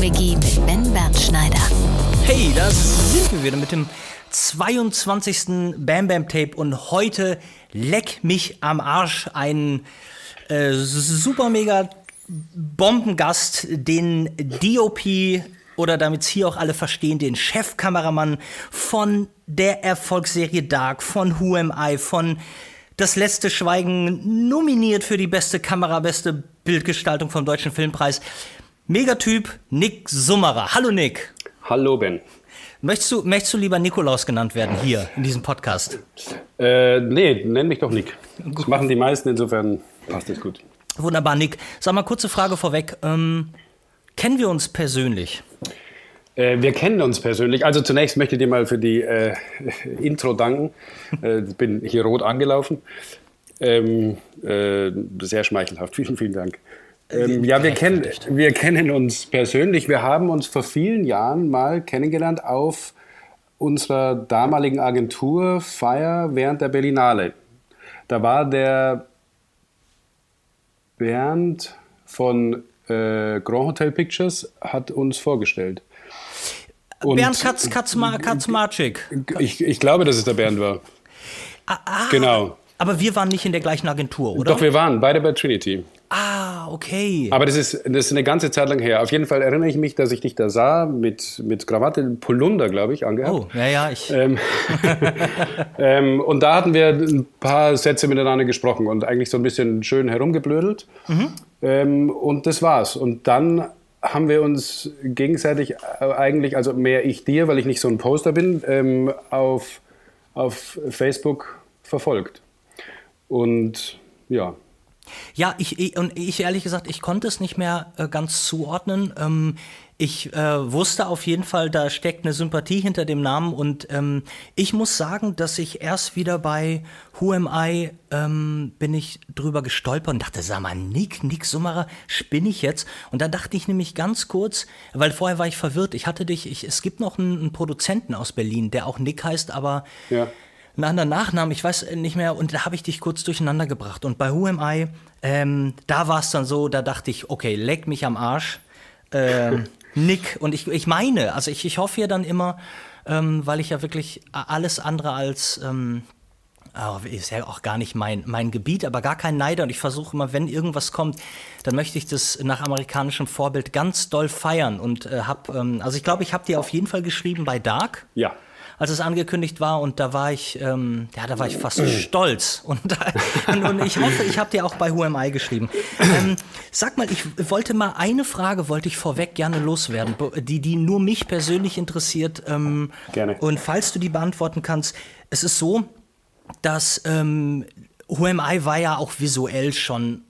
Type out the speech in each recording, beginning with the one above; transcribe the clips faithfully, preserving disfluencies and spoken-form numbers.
Wiki mit Ben Bernschneider. Hey, da sind wir wieder mit dem zweiundzwanzigsten Bam Bam Tape und heute leck mich am Arsch ein äh, super mega Bombengast, den D O P, oder damit es hier auch alle verstehen, den Chefkameramann von der Erfolgsserie Dark, von Who Am I, von Das Letzte Schweigen, nominiert für die beste Kamera, beste Bildgestaltung vom Deutschen Filmpreis. Megatyp Nick Summerer. Hallo Nick. Hallo Ben. Möchtest du, möchtest du lieber Nikolaus genannt werden hier in diesem Podcast? Äh, nee, nenn mich doch Nick. Gut. Das machen die meisten, insofern passt das gut. Wunderbar, Nick. Sag mal, kurze Frage vorweg. Ähm, kennen wir uns persönlich? Äh, wir kennen uns persönlich. Also zunächst möchte ich dir mal für die äh, Intro danken. Ich äh, bin hier rot angelaufen. Ähm, äh, sehr schmeichelhaft. Vielen, vielen Dank. Ähm, ja, wir kennen, wir kennen uns persönlich. Wir haben uns vor vielen Jahren mal kennengelernt auf unserer damaligen Agenturfeier während der Berlinale. Da war der Bernd von äh, Grand Hotel Pictures, hat uns vorgestellt. Und Bernd Katz, Katzma, Katzmatschik. Ich, ich glaube, dass es der Bernd war. Ah, genau. Aber wir waren nicht in der gleichen Agentur, oder? Doch, wir waren beide bei Trinity. Ah, okay. Aber das ist, das ist eine ganze Zeit lang her. Auf jeden Fall erinnere ich mich, dass ich dich da sah, mit, mit Krawatte, Polunder, glaube ich, angehabt. Oh, ja, ja, ich. Ähm, ähm, und da hatten wir ein paar Sätze miteinander gesprochen und eigentlich so ein bisschen schön herumgeblödelt. Mhm. Ähm, und das war's. Und dann haben wir uns gegenseitig eigentlich, also mehr ich dir, weil ich nicht so ein Poster bin, ähm, auf, auf Facebook verfolgt. Und ja. Ja, ich, ich, und ich ehrlich gesagt, ich konnte es nicht mehr äh, ganz zuordnen. Ähm, ich äh, wusste auf jeden Fall, da steckt eine Sympathie hinter dem Namen. Und ähm, ich muss sagen, dass ich erst wieder bei Who Am I ähm, bin ich drüber gestolpert und dachte, sag mal, Nick, Nick Summerer, spinne ich jetzt? Und da dachte ich nämlich ganz kurz, weil vorher war ich verwirrt. Ich hatte dich, ich, es gibt noch einen, einen Produzenten aus Berlin, der auch Nick heißt, aber... Ja. Einen anderen Nachnamen, ich weiß nicht mehr, und da habe ich dich kurz durcheinander gebracht. Und bei Who Am I, ähm, da war es dann so, da dachte ich, okay, leck mich am Arsch, ähm, Nick. Und ich, ich meine, also ich, ich hoffe ja dann immer, ähm, weil ich ja wirklich alles andere als, ähm, oh, ist ja auch gar nicht mein, mein Gebiet, aber gar kein Neider. Und ich versuche immer, wenn irgendwas kommt, dann möchte ich das nach amerikanischem Vorbild ganz doll feiern. Und äh, habe, ähm, also ich glaube, ich habe dir auf jeden Fall geschrieben bei Dark. Ja. Als es angekündigt war, und da war ich, ähm, ja, da war ich fast stolz. Und, und, und ich hoffe, ich habe dir auch bei Who Am I geschrieben. Ähm, sag mal, ich wollte mal eine Frage, wollte ich vorweg gerne loswerden, die, die nur mich persönlich interessiert. Ähm, gerne. Und falls du die beantworten kannst, es ist so, dass ähm, Who Am I war ja auch visuell schon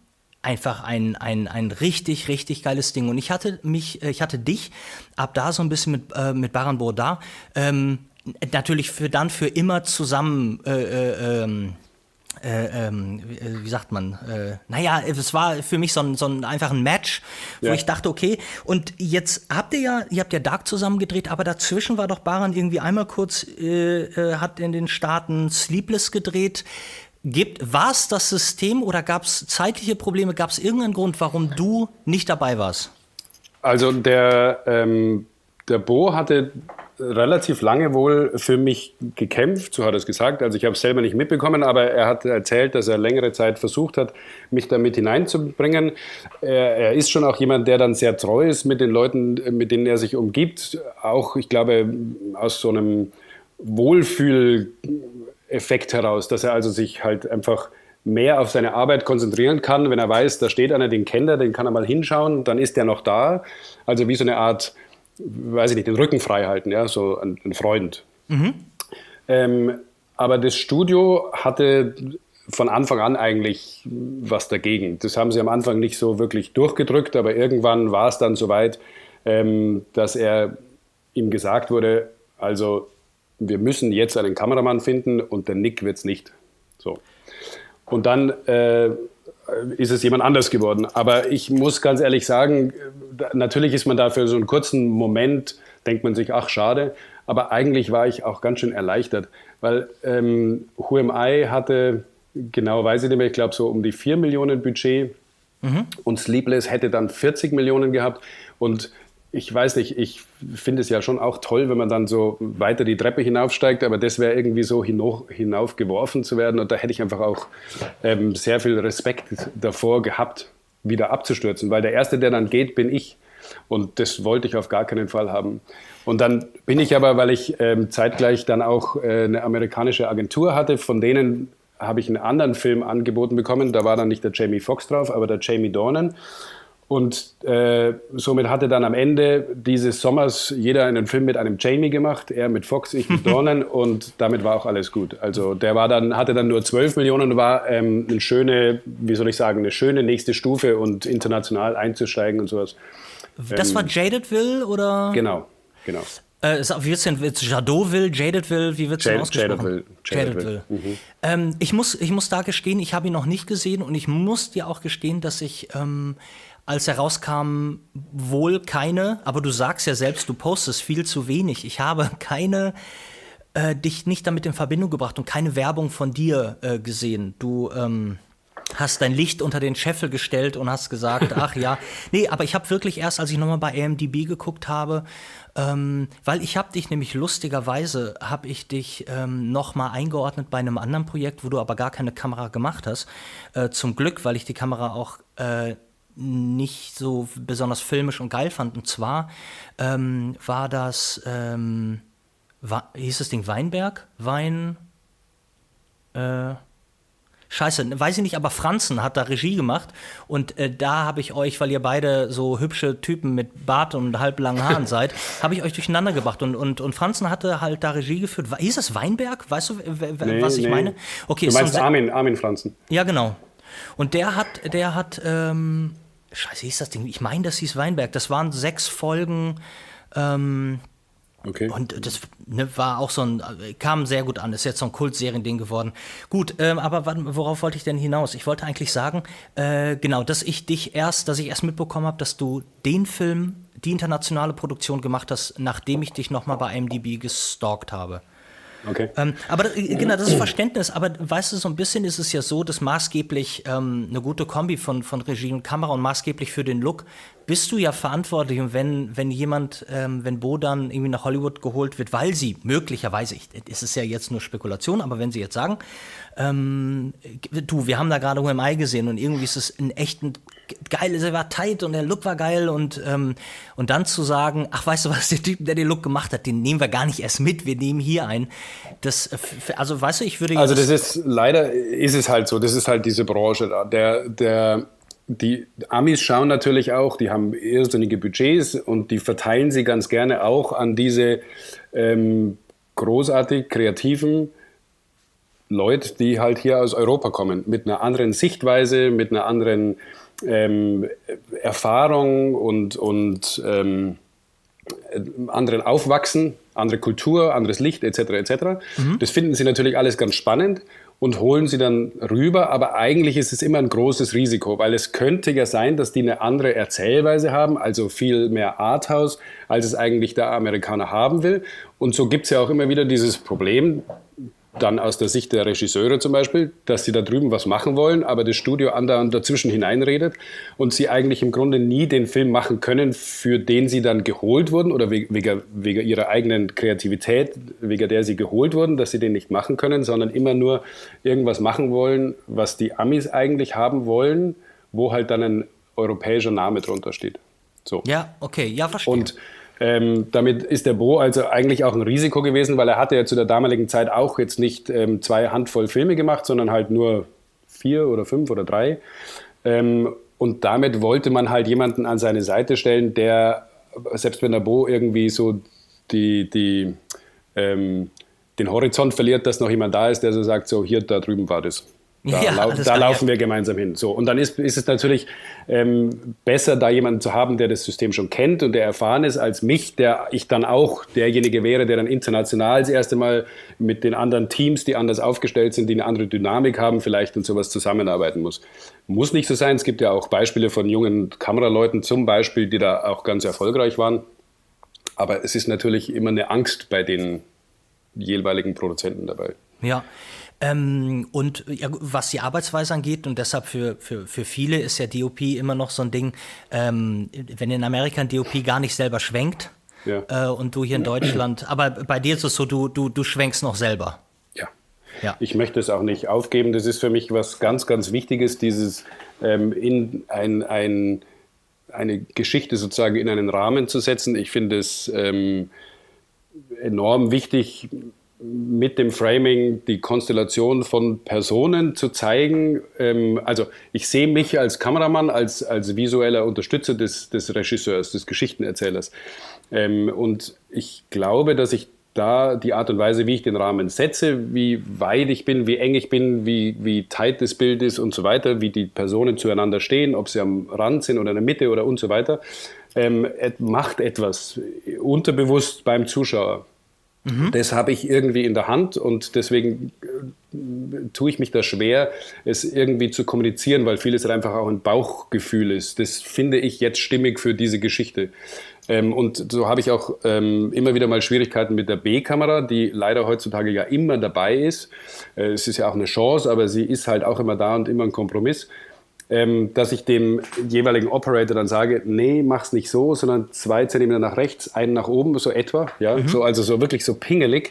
einfach ein, ein, ein richtig, richtig geiles Ding. Und ich hatte mich, ich hatte dich ab da so ein bisschen mit, äh, mit Baran bo Odar, ähm, natürlich für dann für immer zusammen, äh, äh, äh, äh, wie sagt man, äh, naja, es war für mich so ein, so ein einfach ein Match, wo ja. Ich dachte, okay, und jetzt habt ihr ja, ihr habt ja Dark zusammen gedreht, aber dazwischen war doch Baran irgendwie einmal kurz, äh, äh, hat in den Staaten Sleepless gedreht. War es das System oder gab es zeitliche Probleme, gab es irgendeinen Grund, warum du nicht dabei warst? Also der, ähm, der Bo hatte... relativ lange wohl für mich gekämpft, so hat er es gesagt. Also ich habe es selber nicht mitbekommen, aber er hat erzählt, dass er längere Zeit versucht hat, mich damit hineinzubringen. Er, er ist schon auch jemand, der dann sehr treu ist mit den Leuten, mit denen er sich umgibt. Auch, ich glaube, aus so einem Wohlfühleffekt heraus, dass er also sich halt einfach mehr auf seine Arbeit konzentrieren kann. Wenn er weiß, da steht einer, den kennt er, den kann er mal hinschauen, dann ist der noch da. Also wie so eine Art... weiß ich nicht, den Rücken frei halten, ja, so ein, ein Freund. Mhm. Ähm, aber das Studio hatte von Anfang an eigentlich was dagegen. Das haben sie am Anfang nicht so wirklich durchgedrückt, aber irgendwann war es dann soweit, ähm, dass er ihm gesagt wurde, also wir müssen jetzt einen Kameramann finden und der Nick wird es nicht. So. Und dann äh, ist es jemand anders geworden. Aber ich muss ganz ehrlich sagen, natürlich ist man da für so einen kurzen Moment, denkt man sich, ach schade, aber eigentlich war ich auch ganz schön erleichtert, weil ähm, Who Am I hatte, genau weiß ich nicht mehr, ich glaube so um die vier Millionen Budget, mhm, und Sleepless hätte dann vierzig Millionen gehabt und ich weiß nicht, ich finde es ja schon auch toll, wenn man dann so weiter die Treppe hinaufsteigt, aber das wäre irgendwie so hinauf, hinaufgeworfen zu werden, und da hätte ich einfach auch ähm, sehr viel Respekt davor gehabt, wieder abzustürzen, weil der Erste, der dann geht, bin ich, und das wollte ich auf gar keinen Fall haben. Und dann bin ich aber, weil ich ähm, zeitgleich dann auch äh, eine amerikanische Agentur hatte, von denen habe ich einen anderen Film angeboten bekommen, da war dann nicht der Jamie Foxx drauf, aber der Jamie Dornan. Und äh, somit hatte dann am Ende dieses Sommers jeder einen Film mit einem Jamie gemacht, er mit Fox, ich mit Dornan, und damit war auch alles gut. Also der war dann, hatte dann nur zwölf Millionen und war ähm, eine schöne, wie soll ich sagen, eine schöne nächste Stufe und international einzusteigen und sowas. Das ähm, war Jadotville, oder? Genau, genau. Äh, ist, wie wird's denn, wird's Jadotville, Jadotville, wie wird's denn ausgesprochen? Jadotville. Jadotville. Mhm. Ähm, ich muss, ich muss da gestehen, ich habe ihn noch nicht gesehen, und ich muss dir auch gestehen, dass ich... Ähm, als er rauskam, wohl keine, aber du sagst ja selbst, du postest viel zu wenig. Ich habe keine, äh, dich nicht damit in Verbindung gebracht und keine Werbung von dir äh, gesehen. Du ähm, hast dein Licht unter den Scheffel gestellt und hast gesagt, ach ja. Nee, aber ich habe wirklich erst, als ich nochmal bei I M D B geguckt habe, ähm, weil ich habe dich nämlich lustigerweise, habe ich dich ähm, nochmal eingeordnet bei einem anderen Projekt, wo du aber gar keine Kamera gemacht hast. Äh, zum Glück, weil ich die Kamera auch... Äh, nicht so besonders filmisch und geil fand. Und zwar ähm, war das, ähm, war, hieß das Ding Weinberg? Wein, äh, scheiße, weiß ich nicht, aber Franzen hat da Regie gemacht. Und äh, da habe ich euch, weil ihr beide so hübsche Typen mit Bart und halblangen Haaren seid, habe ich euch durcheinander gebracht. Und, und, und Franzen hatte halt da Regie geführt. Hieß das Weinberg? Weißt du, nee, was ich nee. meine? Okay, du meinst Armin, Armin Franzen. Ja, genau. Und der hat, der hat, ähm, scheiße, hieß das Ding, ich meine, das hieß Weinberg, das waren sechs Folgen, ähm, okay. Und das ne, war auch so ein, kam sehr gut an, ist jetzt so ein Kultseriending geworden. Gut, ähm, aber worauf wollte ich denn hinaus? Ich wollte eigentlich sagen, äh, genau, dass ich dich erst, dass ich erst mitbekommen habe, dass du den Film, die internationale Produktion gemacht hast, nachdem ich dich nochmal bei I M D B gestalkt habe. Okay. Ähm, aber äh, genau, das ist Verständnis, aber weißt du, so ein bisschen ist es ja so, dass maßgeblich ähm, eine gute Kombi von, von Regie und Kamera und maßgeblich für den Look bist du ja verantwortlich, und wenn, wenn jemand, ähm, wenn Bo dann irgendwie nach Hollywood geholt wird, weil sie möglicherweise, ich, es ist ja jetzt nur Spekulation, aber wenn sie jetzt sagen, ähm, du, wir haben da gerade Who Am I gesehen und irgendwie ist es ein echten geil, sie war tight und der Look war geil, und, ähm, und dann zu sagen, ach, weißt du was, der Typ, der den Look gemacht hat, den nehmen wir gar nicht erst mit, wir nehmen hier ein. Das, also, weißt du, ich würde jetzt... Also, das ist, leider ist es halt so, das ist halt diese Branche da. Der, der, die Amis schauen natürlich auch, die haben irrsinnige Budgets und die verteilen sie ganz gerne auch an diese ähm, großartig kreativen Leute, die halt hier aus Europa kommen, mit einer anderen Sichtweise, mit einer anderen... Ähm, Erfahrung und, und ähm, anderen Aufwachsen, andere Kultur, anderes Licht et cetera et cetera. Mhm. Das finden sie natürlich alles ganz spannend und holen sie dann rüber, aber eigentlich ist es immer ein großes Risiko, weil es könnte ja sein, dass die eine andere Erzählweise haben, also viel mehr Arthouse, als es eigentlich der Amerikaner haben will. Und so gibt es ja auch immer wieder dieses Problem, dann aus der Sicht der Regisseure zum Beispiel, dass sie da drüben was machen wollen, aber das Studio andauernd dazwischen hineinredet und sie eigentlich im Grunde nie den Film machen können, für den sie dann geholt wurden oder wegen, wegen ihrer eigenen Kreativität, wegen der sie geholt wurden, dass sie den nicht machen können, sondern immer nur irgendwas machen wollen, was die Amis eigentlich haben wollen, wo halt dann ein europäischer Name drunter steht. So. Ja, okay, ja, verstehe. Und Ähm, damit ist der Bo also eigentlich auch ein Risiko gewesen, weil er hatte ja zu der damaligen Zeit auch jetzt nicht ähm, zwei Handvoll Filme gemacht, sondern halt nur vier oder fünf oder drei. Ähm, und damit wollte man halt jemanden an seine Seite stellen, der, selbst wenn der Bo irgendwie so die, die, ähm, den Horizont verliert, dass noch jemand da ist, der so sagt, so hier, da drüben war das. Da, ja, lau da laufen ja. wir gemeinsam hin. So, und dann ist, ist es natürlich ähm, besser, da jemanden zu haben, der das System schon kennt und der erfahren ist, als mich, der ich dann auch derjenige wäre, der dann international das erste Mal mit den anderen Teams, die anders aufgestellt sind, die eine andere Dynamik haben, vielleicht und sowas zusammenarbeiten muss. Muss nicht so sein. Es gibt ja auch Beispiele von jungen Kameraleuten zum Beispiel, die da auch ganz erfolgreich waren. Aber es ist natürlich immer eine Angst bei den jeweiligen Produzenten dabei. Ja. Ähm, und ja, was die Arbeitsweise angeht, und deshalb für, für, für viele ist ja D O P immer noch so ein Ding, ähm, wenn in Amerika ein D O P gar nicht selber schwenkt, ja. äh, und du hier in Deutschland, aber bei dir ist es so, du, du, du schwenkst noch selber. Ja. ja, ich möchte es auch nicht aufgeben, das ist für mich was ganz, ganz Wichtiges, dieses ähm, in ein, ein, eine Geschichte sozusagen in einen Rahmen zu setzen. Ich finde es ähm, enorm wichtig, mit dem Framing die Konstellation von Personen zu zeigen. Also ich sehe mich als Kameramann, als, als visueller Unterstützer des, des Regisseurs, des Geschichtenerzählers. Und ich glaube, dass ich da die Art und Weise, wie ich den Rahmen setze, wie weit ich bin, wie eng ich bin, wie, wie tight das Bild ist und so weiter, wie die Personen zueinander stehen, ob sie am Rand sind oder in der Mitte oder und so weiter, macht etwas unterbewusst beim Zuschauer. Mhm. Das habe ich irgendwie in der Hand und deswegen tue ich mich da schwer, es irgendwie zu kommunizieren, weil vieles einfach auch ein Bauchgefühl ist. Das finde ich jetzt stimmig für diese Geschichte. Ähm, und so habe ich auch ähm, immer wieder mal Schwierigkeiten mit der B-Kamera, die leider heutzutage ja immer dabei ist. Äh, es ist ja auch eine Chance, aber sie ist halt auch immer da und immer ein Kompromiss. Ähm, dass ich dem jeweiligen Operator dann sage, nee, mach's nicht so, sondern zwei Zentimeter nach rechts, einen nach oben, so etwa, ja, mhm. so, also so wirklich so pingelig.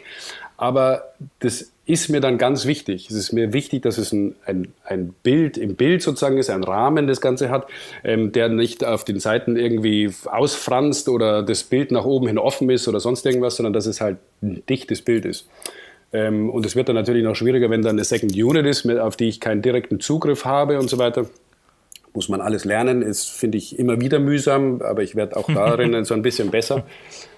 Aber das ist mir dann ganz wichtig. Es ist mir wichtig, dass es ein, ein, ein Bild im Bild sozusagen ist, ein Rahmen das Ganze hat, ähm, der nicht auf den Seiten irgendwie ausfranst oder das Bild nach oben hin offen ist oder sonst irgendwas, sondern dass es halt ein dichtes Bild ist. Ähm, und es wird dann natürlich noch schwieriger, wenn dann eine Second Unit ist, mit, auf die ich keinen direkten Zugriff habe und so weiter. Muss man alles lernen, ist, finde ich, immer wieder mühsam, aber ich werde auch darin so ein bisschen besser.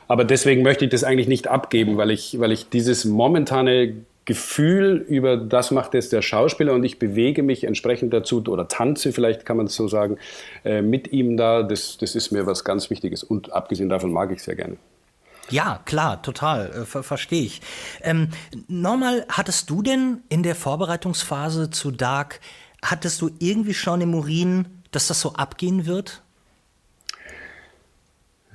Aber deswegen möchte ich das eigentlich nicht abgeben, weil ich, weil ich dieses momentane Gefühl über das macht jetzt der Schauspieler und ich bewege mich entsprechend dazu oder tanze, vielleicht kann man es so sagen, äh, mit ihm da, das, das ist mir was ganz Wichtiges und abgesehen davon mag ich es sehr gerne. Ja, klar, total, ver verstehe ich. Ähm, Nochmal, hattest du denn in der Vorbereitungsphase zu Dark hattest du irgendwie schon im Urin, dass das so abgehen wird?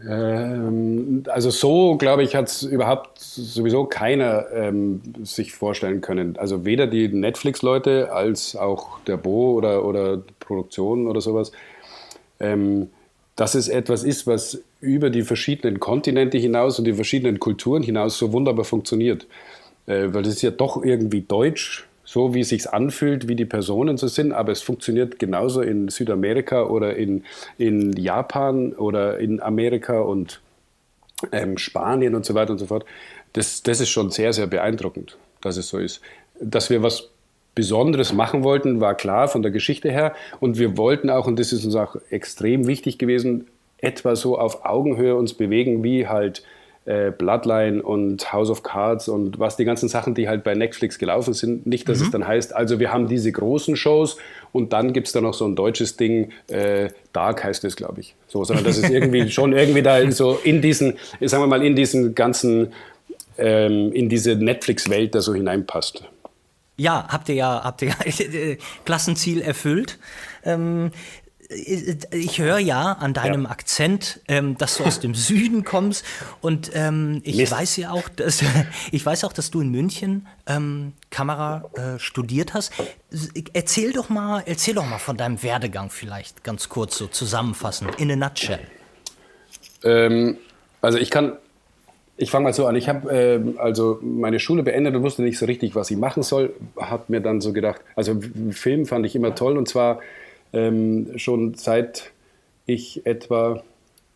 Ähm, also so, glaube ich, hat es überhaupt sowieso keiner ähm, sich vorstellen können. Also weder die Netflix-Leute als auch der Bo oder, oder Produktionen oder sowas. Ähm, dass es etwas ist, was über die verschiedenen Kontinente hinaus und die verschiedenen Kulturen hinaus so wunderbar funktioniert. Äh, weil das ist ja doch irgendwie deutsch, so wie es sich anfühlt, wie die Personen so sind, aber es funktioniert genauso in Südamerika oder in, in Japan oder in Amerika und ähm, Spanien und so weiter und so fort. Das, das ist schon sehr, sehr beeindruckend, dass es so ist. Dass wir was Besonderes machen wollten, war klar von der Geschichte her und wir wollten auch, und das ist uns auch extrem wichtig gewesen, etwa so auf Augenhöhe uns bewegen, wie halt Bloodline und House of Cards und was die ganzen Sachen, die halt bei Netflix gelaufen sind. Nicht, dass mhm. es dann heißt, also wir haben diese großen Shows und dann gibt es da noch so ein deutsches Ding, äh, Dark heißt es, glaube ich. So, sondern dass es irgendwie schon irgendwie da so in diesen, sagen wir mal, in diesen ganzen, ähm, in diese Netflix-Welt da so hineinpasst. Ja, habt ihr ja, habt ihr ja Klassenziel erfüllt. Ähm, Ich höre ja an deinem ja. Akzent, ähm, dass du aus dem Süden kommst und ähm, ich Mist. weiß ja auch, dass ich weiß auch, dass du in München ähm, Kamera äh, studiert hast. Erzähl doch mal, erzähl doch mal von deinem Werdegang vielleicht ganz kurz so zusammenfassend in a nutshell. Ähm, also ich kann, ich fange mal so an. Ich habe ähm, also meine Schule beendet und wusste nicht so richtig, was ich machen soll. Hab mir dann so gedacht, also Film fand ich immer toll und zwar Ähm, schon seit ich etwa,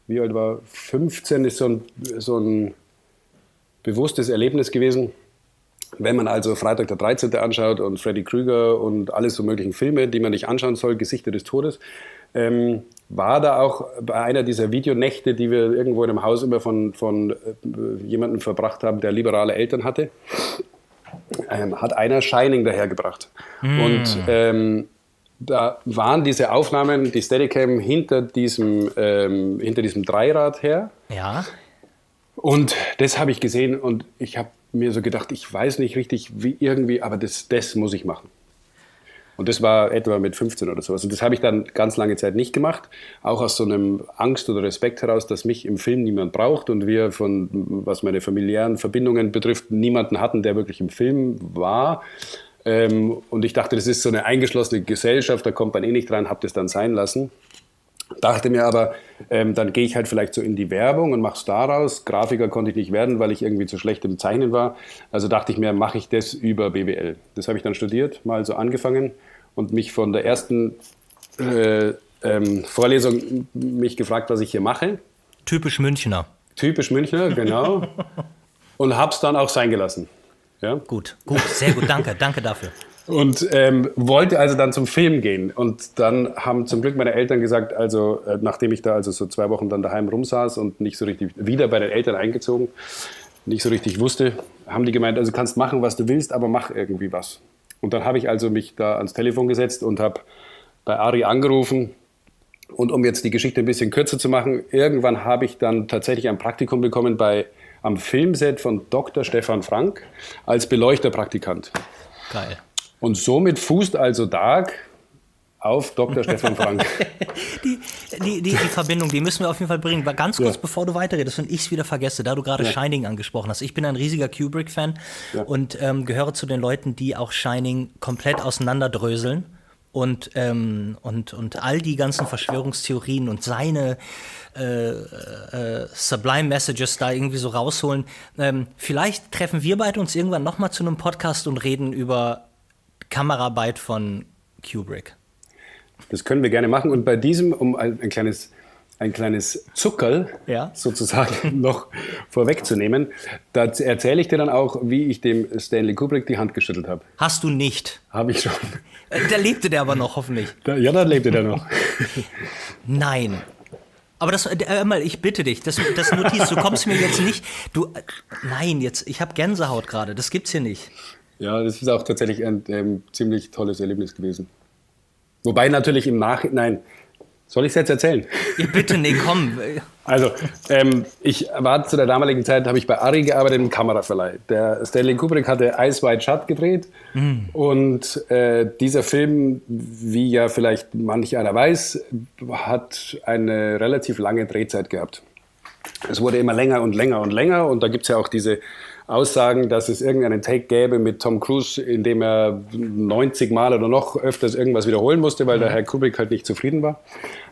wie alt war, fünfzehn, ist so ein, so ein bewusstes Erlebnis gewesen. Wenn man also Freitag der dreizehnte anschaut und Freddy Krüger und alles so möglichen Filme, die man nicht anschauen soll, Gesichter des Todes, ähm, war da auch bei einer dieser Videonächte, die wir irgendwo in einem Haus immer von, von äh, jemandem verbracht haben, der liberale Eltern hatte, ähm, hat einer Shining dahergebracht. Mm. Und ähm, da waren diese Aufnahmen, die Steadicam, hinter diesem, ähm, hinter diesem Dreirad her. Ja. Und das habe ich gesehen und ich habe mir so gedacht, ich weiß nicht richtig, wie irgendwie, aber das, das muss ich machen. Und das war etwa mit fünfzehn oder sowas. Und das habe ich dann ganz lange Zeit nicht gemacht, auch aus so einem Angst oder Respekt heraus, dass mich im Film niemand braucht und wir von, was meine familiären Verbindungen betrifft, niemanden hatten, der wirklich im Film war. Ähm, und ich dachte, das ist so eine eingeschlossene Gesellschaft, da kommt man eh nicht dran, habe das dann sein lassen. Dachte mir aber, ähm, dann gehe ich halt vielleicht so in die Werbung und mache es daraus. Grafiker konnte ich nicht werden, weil ich irgendwie zu schlecht im Zeichnen war. Also dachte ich mir, mache ich das über B W L. Das habe ich dann studiert, mal so angefangen und mich von der ersten äh, ähm, Vorlesung mich gefragt, was ich hier mache. Typisch Münchner. Typisch Münchner, genau. Und habe es dann auch sein gelassen. Ja? Gut, gut, sehr gut, danke, danke dafür. Und ähm, wollte also dann zum Film gehen. Und dann haben zum Glück meine Eltern gesagt, also äh, nachdem ich da also so zwei Wochen dann daheim rumsaß und nicht so richtig, wieder bei den Eltern eingezogen, nicht so richtig wusste, haben die gemeint, also kannst machen, was du willst, aber mach irgendwie was. Und dann habe ich also mich da ans Telefon gesetzt und habe bei ARRI angerufen. Und um jetzt die Geschichte ein bisschen kürzer zu machen, irgendwann habe ich dann tatsächlich ein Praktikum bekommen bei, am Filmset von Doktor Stefan Frank als Beleuchterpraktikant. Geil. Und somit fußt also Dark auf Doktor Stefan Frank. die, die, die, die Verbindung, die müssen wir auf jeden Fall bringen. Ganz kurz, ja, bevor du weiterredest und ich es wieder vergesse, da du gerade ja. Shining angesprochen hast. Ich bin ein riesiger Kubrick-Fan ja. und ähm, gehöre zu den Leuten, die auch Shining komplett auseinanderdröseln. Und, ähm, und, und all die ganzen Verschwörungstheorien und seine äh, äh, Sublime Messages da irgendwie so rausholen. Ähm, vielleicht treffen wir beide uns irgendwann nochmal zu einem Podcast und reden über Kameraarbeit von Kubrick. Das können wir gerne machen. Und bei diesem, um ein, ein kleines, ein kleines Zuckerl ja. sozusagen noch vorwegzunehmen, da erzähle ich dir dann auch, wie ich dem Stanley Kubrick die Hand geschüttelt habe. Hast du nicht. Habe ich schon. Da lebte der aber noch, hoffentlich. Da, ja, da lebte der noch. Nein. Aber das, äh, mal, ich bitte dich, das, das Notiz, du kommst mir jetzt nicht, du, äh, nein, jetzt, ich habe Gänsehaut gerade, das gibt's hier nicht. Ja, das ist auch tatsächlich ein ähm, ziemlich tolles Erlebnis gewesen. Wobei natürlich im Nachhinein, soll ich es jetzt erzählen? Ja, bitte, nee, komm. Also, ähm, ich war zu der damaligen Zeit, habe ich bei ARRI gearbeitet im Kameraverleih. Der Stanley Kubrick hatte Eyes Wide Shut gedreht mm. und äh, dieser Film, wie ja vielleicht manch einer weiß, hat eine relativ lange Drehzeit gehabt. Es wurde immer länger und länger und länger und da gibt es ja auch diese Aussagen, dass es irgendeinen Take gäbe mit Tom Cruise, in dem er neunzig Mal oder noch öfters irgendwas wiederholen musste, weil der Herr Kubrick halt nicht zufrieden war.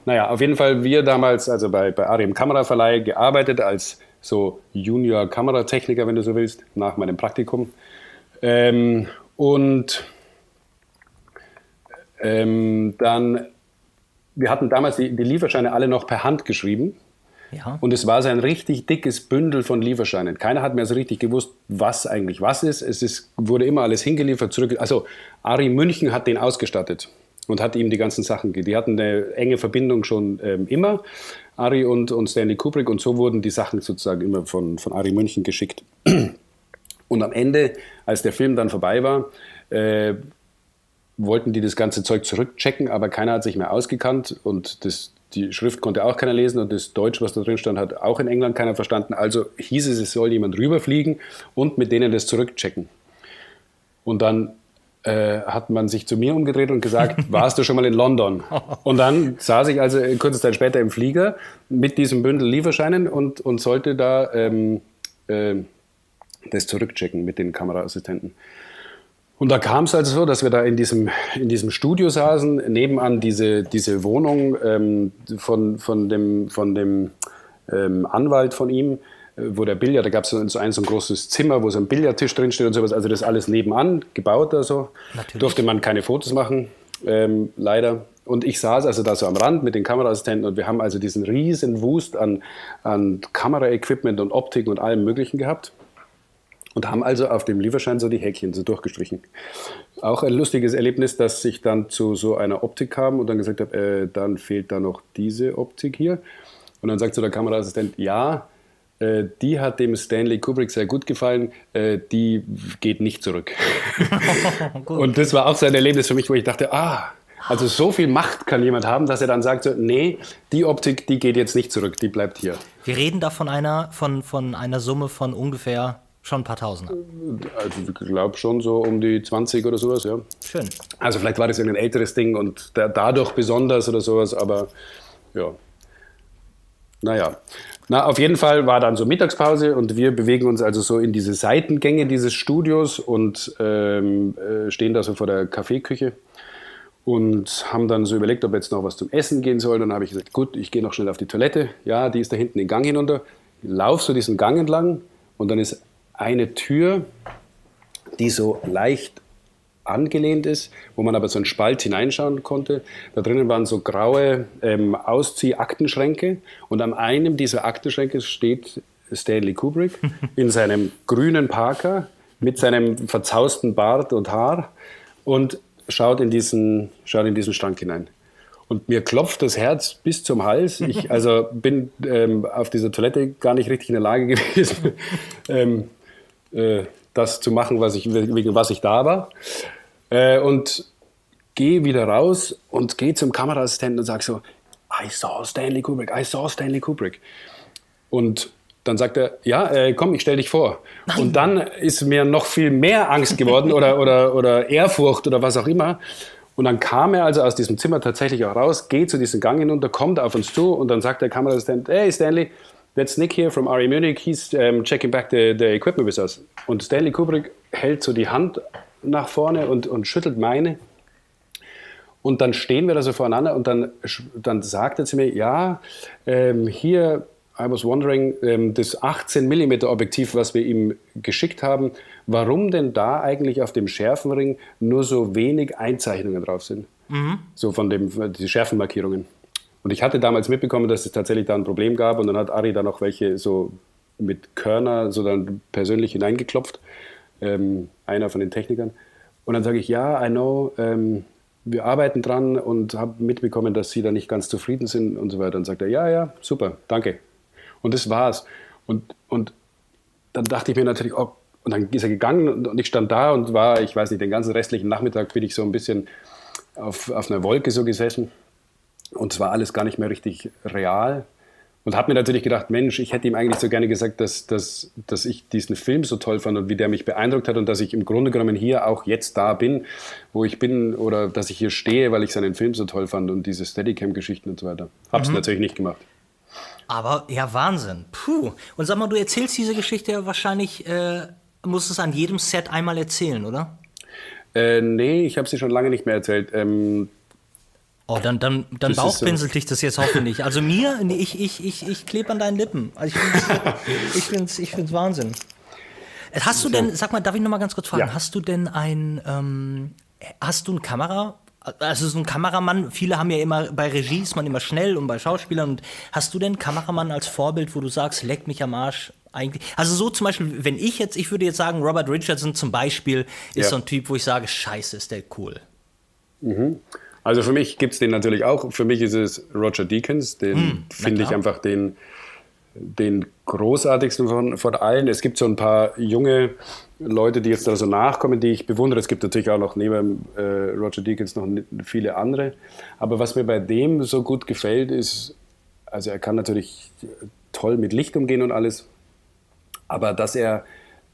Naja, auf jeden Fall, wir damals, also bei, bei ARRI im Kameraverleih, gearbeitet als so Junior-Kameratechniker, wenn du so willst, nach meinem Praktikum. Ähm, und ähm, dann, wir hatten damals die, die Lieferscheine alle noch per Hand geschrieben. Ja. Und es war so ein richtig dickes Bündel von Lieferscheinen. Keiner hat mehr so richtig gewusst, was eigentlich was ist. Es ist, wurde immer alles hingeliefert, zurück. Also ARRI München hat den ausgestattet und hat ihm die ganzen Sachen gegeben. Die hatten eine enge Verbindung schon ähm, immer, ARRI und, und Stanley Kubrick. Und so wurden die Sachen sozusagen immer von, von ARRI München geschickt. Und am Ende, als der Film dann vorbei war, äh, wollten die das ganze Zeug zurückchecken, aber keiner hat sich mehr ausgekannt und das... Die Schrift konnte auch keiner lesen und das Deutsch, was da drin stand, hat auch in England keiner verstanden. Also hieß es, es soll jemand rüberfliegen und mit denen das zurückchecken. Und dann äh, hat man sich zu mir umgedreht und gesagt, warst du schon mal in London? Und dann saß ich also kurze Zeit später im Flieger mit diesem Bündel Lieferscheinen und, und sollte da ähm, äh, das zurückchecken mit den Kameraassistenten. Und da kam es also so, dass wir da in diesem, in diesem Studio saßen, nebenan diese, diese Wohnung ähm, von, von dem, von dem ähm, Anwalt von ihm, äh, wo der Billard, da gab es so ein, so ein großes Zimmer, wo so ein Billardtisch drinsteht und sowas, also das alles nebenan, gebaut oder so. Natürlich. Durfte man keine Fotos machen, ähm, leider. Und ich saß also da so am Rand mit den Kameraassistenten und wir haben also diesen riesen Wust an, an Kameraequipment und Optik und allem Möglichen gehabt. Und haben also auf dem Lieferschein so die Häkchen so durchgestrichen. Auch ein lustiges Erlebnis, dass ich dann zu so einer Optik kam und dann gesagt habe, äh, dann fehlt da noch diese Optik hier. Und dann sagt so der Kameraassistent, ja, äh, die hat dem Stanley Kubrick sehr gut gefallen, äh, die geht nicht zurück. Und das war auch so ein Erlebnis für mich, wo ich dachte, ah, also so viel Macht kann jemand haben, dass er dann sagt, so, nee, die Optik, die geht jetzt nicht zurück, die bleibt hier. Wir reden da von einer, von, von einer Summe von ungefähr... Schon ein paar Tausender. Also ich glaube schon so um die zwanzig oder sowas, ja. Schön. Also vielleicht war das irgendein älteres Ding und da, dadurch besonders oder sowas, aber ja. Naja, na, auf jeden Fall war dann so Mittagspause und wir bewegen uns also so in diese Seitengänge dieses Studios und ähm, äh, stehen da so vor der Kaffeeküche und haben dann so überlegt, ob jetzt noch was zum Essen gehen soll. Dann habe ich gesagt, gut, ich gehe noch schnell auf die Toilette. Ja, die ist da hinten den Gang hinunter. Ich laufe so diesen Gang entlang und dann ist eine Tür, die so leicht angelehnt ist, wo man aber so einen Spalt hineinschauen konnte. Da drinnen waren so graue ähm, Auszieh-Aktenschränke und an einem dieser Aktenschränke steht Stanley Kubrick in seinem grünen Parker mit seinem verzausten Bart und Haar und schaut in diesen, schaut in diesen Schrank hinein. Und mir klopft das Herz bis zum Hals. Ich also bin ähm, auf dieser Toilette gar nicht richtig in der Lage gewesen, ähm, äh, das zu machen, was ich, wegen was ich da war. Äh, und gehe wieder raus und gehe zum Kameraassistenten und sage so, I saw Stanley Kubrick, I saw Stanley Kubrick. Und dann sagt er, ja, äh, komm, ich stell dich vor. Und dann ist mir noch viel mehr Angst geworden oder, oder, oder Ehrfurcht oder was auch immer. Und dann kam er also aus diesem Zimmer tatsächlich auch raus, geht zu diesem Gang hinunter, kommt auf uns zu und dann sagt der Kameraassistent, hey Stanley, that's Nick here from ARRI Munich, he's um, checking back the, the equipment with us. Und Stanley Kubrick hält so die Hand nach vorne und, und schüttelt meine. Und dann stehen wir da so voreinander und dann, dann sagt er zu mir, ja, ähm, hier, I was wondering, ähm, das achtzehn Millimeter Objektiv, was wir ihm geschickt haben, warum denn da eigentlich auf dem Schärfenring nur so wenig Einzeichnungen drauf sind? Mhm. So von den Schärfenmarkierungen. Und ich hatte damals mitbekommen, dass es tatsächlich da ein Problem gab und dann hat Arri da noch welche so mit Körner so dann persönlich hineingeklopft, ähm, einer von den Technikern. Und dann sage ich, ja, I know, ähm, wir arbeiten dran und habe mitbekommen, dass Sie da nicht ganz zufrieden sind und so weiter. Und sagt er, ja, ja, super, danke. Und das war's. Und, und dann dachte ich mir natürlich, oh, und dann ist er gegangen und ich stand da und war, ich weiß nicht, den ganzen restlichen Nachmittag bin ich so ein bisschen auf, auf einer Wolke so gesessen. Und es war alles gar nicht mehr richtig real. Und habe mir natürlich gedacht, Mensch, ich hätte ihm eigentlich so gerne gesagt, dass, dass, dass ich diesen Film so toll fand und wie der mich beeindruckt hat und dass ich im Grunde genommen hier auch jetzt da bin, wo ich bin oder dass ich hier stehe, weil ich seinen Film so toll fand und diese Steadicam-Geschichten und so weiter. Hab's mhm. natürlich nicht gemacht. Aber ja, Wahnsinn. Puh. Und sag mal, du erzählst diese Geschichte ja wahrscheinlich, äh, musst es an jedem Set einmal erzählen, oder? Äh, nee, ich habe sie schon lange nicht mehr erzählt. Ähm, Oh, dann, dann, dann bauchpinselt dich das jetzt hoffentlich. Also mir, ich, ich, ich, ich klebe an deinen Lippen. Also ich find's, ich find's, ich find's Wahnsinn. Hast du denn, sag mal, darf ich noch mal ganz kurz fragen, ja. hast du denn ein, ähm, hast du eine Kamera, also so ein Kameramann, viele haben ja immer, bei Regie ist man immer schnell und bei Schauspielern, und hast du denn einen Kameramann als Vorbild, wo du sagst, leck mich am Arsch? Eigentlich, also so zum Beispiel, wenn ich jetzt, ich würde jetzt sagen, Robert Richardson zum Beispiel ist ja so ein Typ, wo ich sage, scheiße, ist der cool. Mhm. Also für mich gibt es den natürlich auch. Für mich ist es Roger Deakins. Den hm, finde ich einfach den, den großartigsten von, von allen. Es gibt so ein paar junge Leute, die jetzt da so nachkommen, die ich bewundere. Es gibt natürlich auch noch neben äh, Roger Deakins noch viele andere. Aber was mir bei dem so gut gefällt, ist, also er kann natürlich toll mit Licht umgehen und alles, aber dass er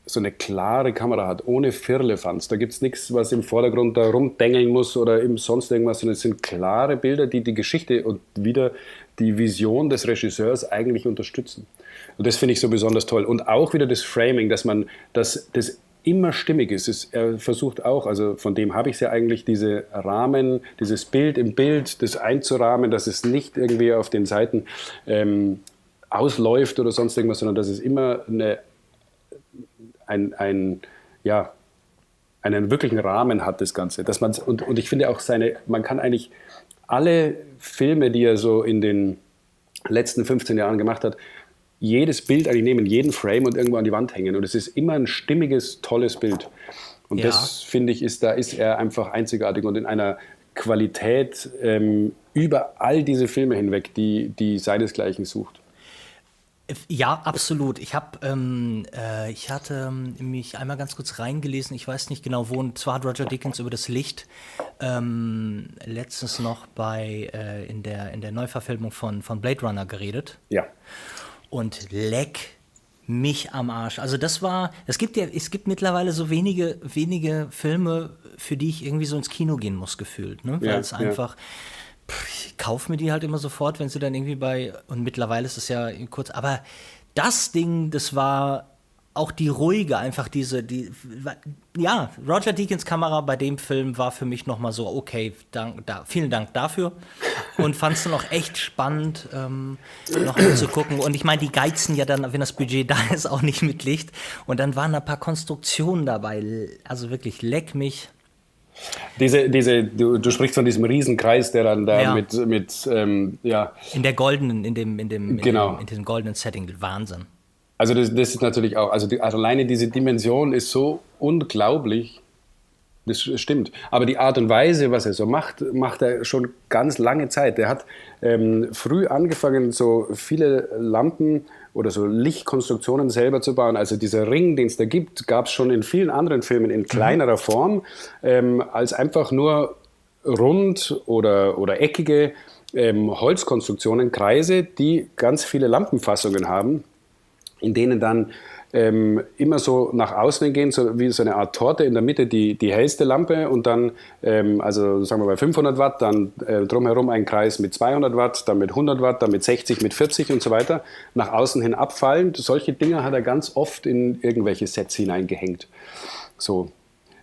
so eine klare Kamera hat, ohne Firlefanz. Da gibt es nichts, was im Vordergrund da rumdengeln muss oder eben sonst irgendwas, sondern es sind klare Bilder, die die Geschichte und wieder die Vision des Regisseurs eigentlich unterstützen. Und das finde ich so besonders toll. Und auch wieder das Framing, dass man, dass das immer stimmig ist. Es, er versucht auch, also von dem habe ich es ja eigentlich, diese Rahmen, dieses Bild im Bild, das einzurahmen, dass es nicht irgendwie auf den Seiten ähm, ausläuft oder sonst irgendwas, sondern dass es immer eine Ein, ein, ja, einen wirklichen Rahmen hat das Ganze. Dass man, und, und ich finde auch seine, man kann eigentlich alle Filme, die er so in den letzten fünfzehn Jahren gemacht hat, jedes Bild eigentlich nehmen, jeden Frame und irgendwo an die Wand hängen. Und es ist immer ein stimmiges, tolles Bild. Und ja, das, finde ich, ist, da ist er einfach einzigartig und in einer Qualität ähm, über all diese Filme hinweg, die, die seinesgleichen sucht. Ja, absolut. Ich habe, ähm, äh, ich hatte mich einmal ganz kurz reingelesen, ich weiß nicht genau wo, und zwar hat Roger Deakins über das Licht ähm, letztens noch bei, äh, in der, in der Neuverfilmung von, von Blade Runner geredet. Ja. Und leck mich am Arsch. Also das war, es gibt ja, es gibt mittlerweile so wenige, wenige Filme, für die ich irgendwie so ins Kino gehen muss, gefühlt, ne? Weil ja, es einfach... Ja. Pff, ich kaufe mir die halt immer sofort, wenn sie dann irgendwie bei, und mittlerweile ist es ja kurz, aber das Ding, das war auch die ruhige, einfach diese, die, ja, Roger Deakins Kamera bei dem Film war für mich nochmal so, okay, dank, da, vielen Dank dafür. Und fand es dann auch echt spannend, ähm, noch anzugucken. Und ich meine, die geizen ja dann, wenn das Budget da ist, auch nicht mit Licht. Und dann waren da ein paar Konstruktionen dabei. Also wirklich, leck mich. Diese, diese, du, du sprichst von diesem Riesenkreis, der dann da ja. mit, mit ähm, ja. In der goldenen, in dem, in dem, in genau. dem, in dem goldenen Setting, Wahnsinn. Also das, das ist natürlich auch, also, die, also alleine diese Dimension ist so unglaublich, das stimmt. Aber die Art und Weise, was er so macht, macht er schon ganz lange Zeit. Er hat ähm, früh angefangen, so viele Lampen oder so Lichtkonstruktionen selber zu bauen. Also dieser Ring, den es da gibt, gab es schon in vielen anderen Filmen in kleinerer Form, ähm, als einfach nur rund oder, oder eckige ähm, Holzkonstruktionen, Kreise, die ganz viele Lampenfassungen haben, in denen dann ähm, immer so nach außen gehen, so wie so eine Art Torte, in der Mitte die, die hellste Lampe und dann, ähm, also sagen wir bei fünfhundert Watt, dann äh, drumherum ein Kreis mit zweihundert Watt, dann mit hundert Watt, dann mit sechzig, mit vierzig und so weiter, nach außen hin abfallend. Solche Dinge hat er ganz oft in irgendwelche Sets hineingehängt. So.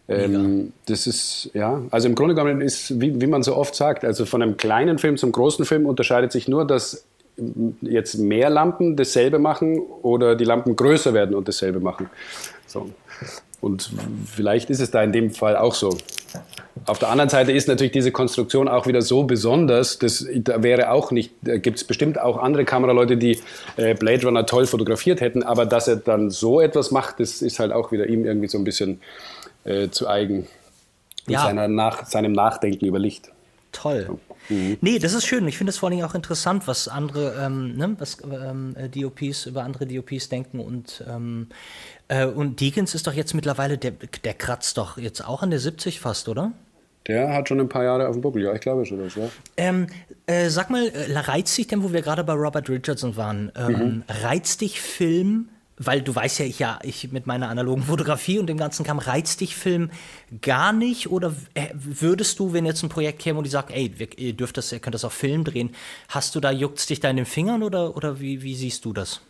Ähm, das ist, ja, also im Grunde genommen ist, wie, wie man so oft sagt, also von einem kleinen Film zum großen Film unterscheidet sich nur, dass jetzt mehr Lampen dasselbe machen oder die Lampen größer werden und dasselbe machen. So. Und vielleicht ist es da in dem Fall auch so. Auf der anderen Seite ist natürlich diese Konstruktion auch wieder so besonders, das da wäre auch nicht, da gibt es bestimmt auch andere Kameraleute, die äh, Blade Runner toll fotografiert hätten, aber dass er dann so etwas macht, das ist halt auch wieder ihm irgendwie so ein bisschen äh, zu eigen. Mit ja. seiner Nach, seinem Nachdenken über Licht. Toll. So. Mhm. Nee, das ist schön. Ich finde es vor allen Dingen auch interessant, was andere, ähm, ne, was ähm, D O Ps über andere D O Ps denken und ähm, äh, und Deakins ist doch jetzt mittlerweile, der, der kratzt doch jetzt auch an der siebzig fast, oder? Der hat schon ein paar Jahre auf dem Buckel, ja, ich glaube schon. Das, ja. ähm, äh, sag mal, reizt dich denn, wo wir gerade bei Robert Richardson waren, ähm, mhm. reizt dich Film, weil du weißt ja, ich ja, ich mit meiner analogen Fotografie und dem ganzen Kram, reizt dich Film gar nicht? Oder würdest du, wenn jetzt ein Projekt käme und die sagt, ey, ihr dürft das, ihr könnt das auf Film drehen, hast du da, juckt's dich da in den Fingern oder, oder wie, wie siehst du das?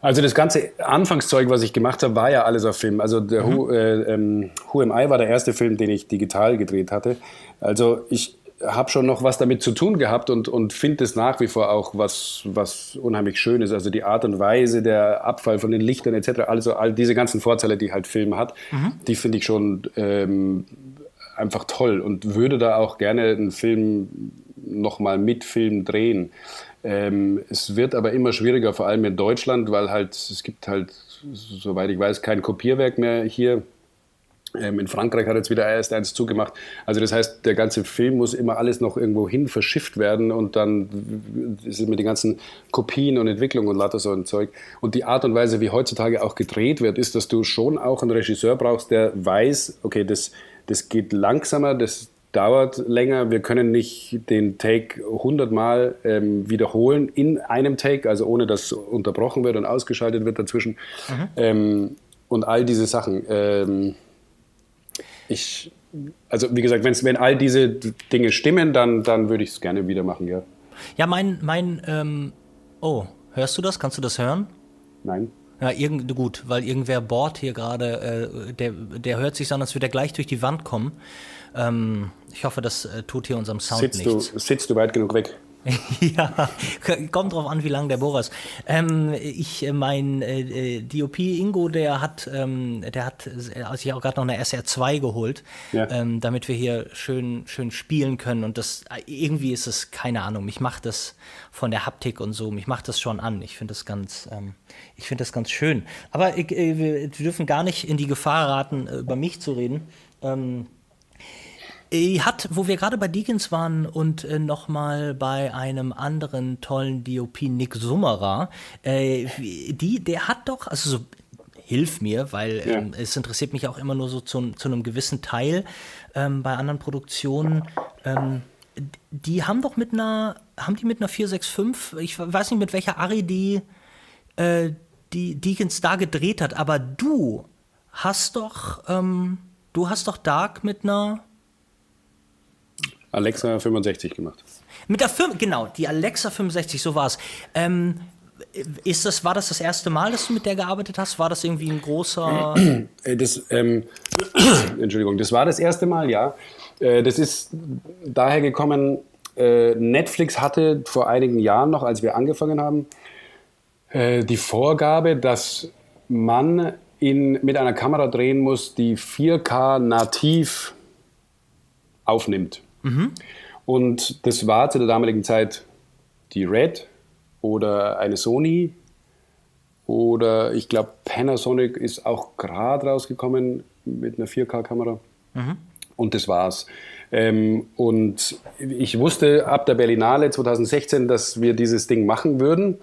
Also das ganze Anfangszeug, was ich gemacht habe, war ja alles auf Film. Also der mhm. Who, äh, ähm, Who Am I war der erste Film, den ich digital gedreht hatte. Also ich habe schon noch was damit zu tun gehabt und, und finde es nach wie vor auch was, was unheimlich schön ist. Also die Art und Weise, der Abfall von den Lichtern et cetera. Also all diese ganzen Vorteile, die halt Film hat, mhm. die finde ich schon ähm, einfach toll und würde da auch gerne einen Film nochmal mit Film drehen. Ähm, es wird aber immer schwieriger, vor allem in Deutschland, weil halt es gibt halt, soweit ich weiß, kein Kopierwerk mehr hier. In Frankreich hat jetzt wieder erst eins zugemacht. Also das heißt, der ganze Film muss immer alles noch irgendwo hin verschifft werden und dann sind mit den ganzen Kopien und Entwicklung und lauter so ein Zeug. Und die Art und Weise, wie heutzutage auch gedreht wird, ist, dass du schon auch einen Regisseur brauchst, der weiß, okay, das, das geht langsamer, das dauert länger, wir können nicht den Take hundertmal ähm, wiederholen in einem Take, also ohne, dass unterbrochen wird und ausgeschaltet wird dazwischen. Mhm. Ähm, und all diese Sachen. Ähm, Ich, also wie gesagt, wenn's, wenn all diese Dinge stimmen, dann, dann würde ich es gerne wieder machen, ja. Ja, mein, mein, ähm, oh, hörst du das? Kannst du das hören? Nein. Ja, irgend, gut, weil irgendwer bohrt hier gerade, äh, der, der hört sich an, als würde er gleich durch die Wand kommen. Ähm, ich hoffe, das äh, tut hier unserem Sound sitzt nichts. Du, sitzt du weit genug weg? Ja, kommt drauf an, wie lang der Bohrer ist. Ähm, ich, mein äh, D O P Ingo, der hat, ähm, der hat also sich auch gerade noch eine S R zwei geholt, ja. ähm, damit wir hier schön, schön spielen können. Und das irgendwie ist es, keine Ahnung, mich macht das von der Haptik und so, mich macht das schon an. Ich finde das ganz, ähm, ich finde das ganz schön. Aber ich, äh, wir dürfen gar nicht in die Gefahr raten, über mich zu reden. Ähm, Hat, wo wir gerade bei Deakins waren und äh, nochmal bei einem anderen tollen D O P, Nick Summerer, äh, die, der hat doch, also so, hilf mir, weil ja. ähm, es interessiert mich auch immer nur so zu, zu einem gewissen Teil ähm, bei anderen Produktionen, ähm, die haben doch mit einer, haben die mit einer vier sechs fünf, ich weiß nicht mit welcher ARRI die, äh, die Deakins da gedreht hat, aber du hast doch, ähm, du hast doch Dark mit einer... Alexa fünfundsechzig gemacht. Mit der Firma, genau, die Alexa fünfundsechzig, so war es. Ähm, ist das, war das das erste Mal, dass du mit der gearbeitet hast? War das irgendwie ein großer... Das, ähm, Entschuldigung, das war das erste Mal, ja. Das ist daher gekommen, Netflix hatte vor einigen Jahren noch, als wir angefangen haben, die Vorgabe, dass man in, mit einer Kamera drehen muss, die vier K nativ aufnimmt. Mhm. Und das war zu der damaligen Zeit die RED oder eine Sony oder ich glaube Panasonic ist auch gerade rausgekommen mit einer vier K Kamera. Mhm. Und das war's. Ähm, und ich wusste ab der Berlinale zweitausendsechzehn, dass wir dieses Ding machen würden.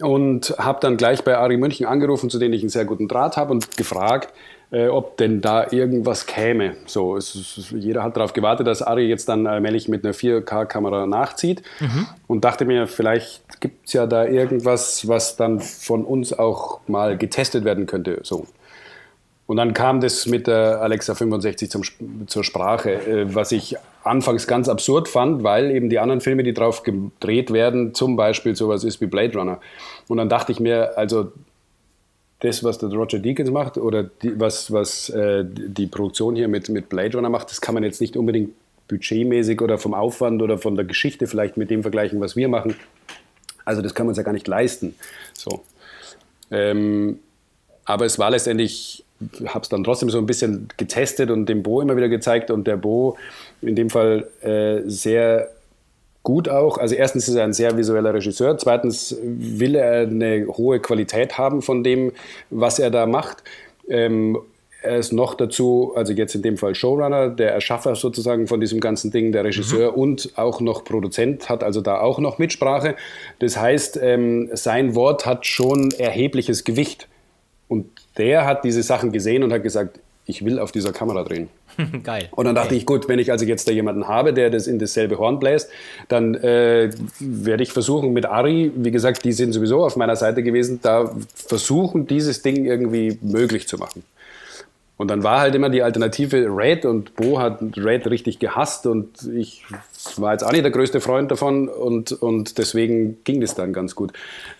Und habe dann gleich bei ARRI München angerufen, zu denen ich einen sehr guten Draht habe, und gefragt, äh, ob denn da irgendwas käme. So, es ist, jeder hat darauf gewartet, dass ARRI jetzt dann allmählich mit einer vier K Kamera nachzieht. Mhm. Und dachte mir, vielleicht gibt es ja da irgendwas, was dann von uns auch mal getestet werden könnte. So. Und dann kam das mit der Alexa fünfundsechzig zum, zur Sprache, äh, was ich anfangs ganz absurd fand, weil eben die anderen Filme, die drauf gedreht werden, zum Beispiel sowas ist wie Blade Runner. Und dann dachte ich mir, also das, was der Roger Deakins macht oder die, was, was äh, die Produktion hier mit, mit Blade Runner macht, das kann man jetzt nicht unbedingt budgetmäßig oder vom Aufwand oder von der Geschichte vielleicht mit dem vergleichen, was wir machen. Also das kann man uns ja gar nicht leisten. So. Ähm, aber es war letztendlich... habe es dann trotzdem so ein bisschen getestet und dem Bo immer wieder gezeigt, und der Bo in dem Fall äh, sehr gut auch. Also erstens ist er ein sehr visueller Regisseur, zweitens will er eine hohe Qualität haben von dem, was er da macht. Ähm, er ist noch dazu, also jetzt in dem Fall Showrunner, der Erschaffer sozusagen von diesem ganzen Ding, der Regisseur, mhm, und auch noch Produzent, hat also da auch noch Mitsprache. Das heißt, ähm, sein Wort hat schon erhebliches Gewicht. Und der hat diese Sachen gesehen und hat gesagt, ich will auf dieser Kamera drehen. Geil. Und dann dachte ich, gut, wenn ich also jetzt da jemanden habe, der das in dasselbe Horn bläst, dann äh, werde ich versuchen mit ARRI, wie gesagt, die sind sowieso auf meiner Seite gewesen, da versuchen, dieses Ding irgendwie möglich zu machen. Und dann war halt immer die Alternative RED, und Bo hat RED richtig gehasst und ich war jetzt auch nicht der größte Freund davon, und, und deswegen ging das dann ganz gut,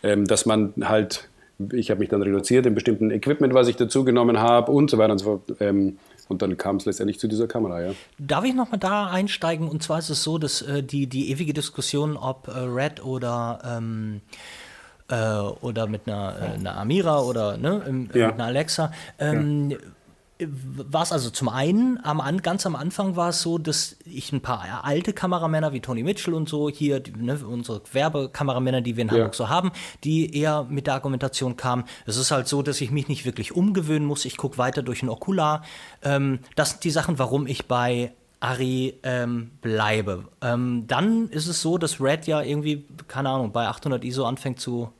ähm, dass man halt... Ich habe mich dann reduziert in bestimmten Equipment, was ich dazu genommen habe, und so weiter und so fort. Ähm, und dann kam es letztendlich zu dieser Kamera, ja. Darf ich nochmal da einsteigen? Und zwar ist es so, dass äh, die, die ewige Diskussion, ob äh, RED oder, ähm, äh, oder mit einer, äh, einer Amira oder ne, im, ja. mit einer Alexa, ähm, ja. war es also zum einen, am, ganz am Anfang war es so, dass ich ein paar alte Kameramänner wie Tony Mitchell und so hier, die, ne, unsere Werbekameramänner, die wir in Hamburg ja. so haben, die eher mit der Argumentation kamen, es ist halt so, dass ich mich nicht wirklich umgewöhnen muss, ich gucke weiter durch ein Okular. Ähm, das sind die Sachen, warum ich bei ARRI ähm, bleibe. Ähm, dann ist es so, dass RED ja irgendwie, keine Ahnung, bei achthundert I S O anfängt zu...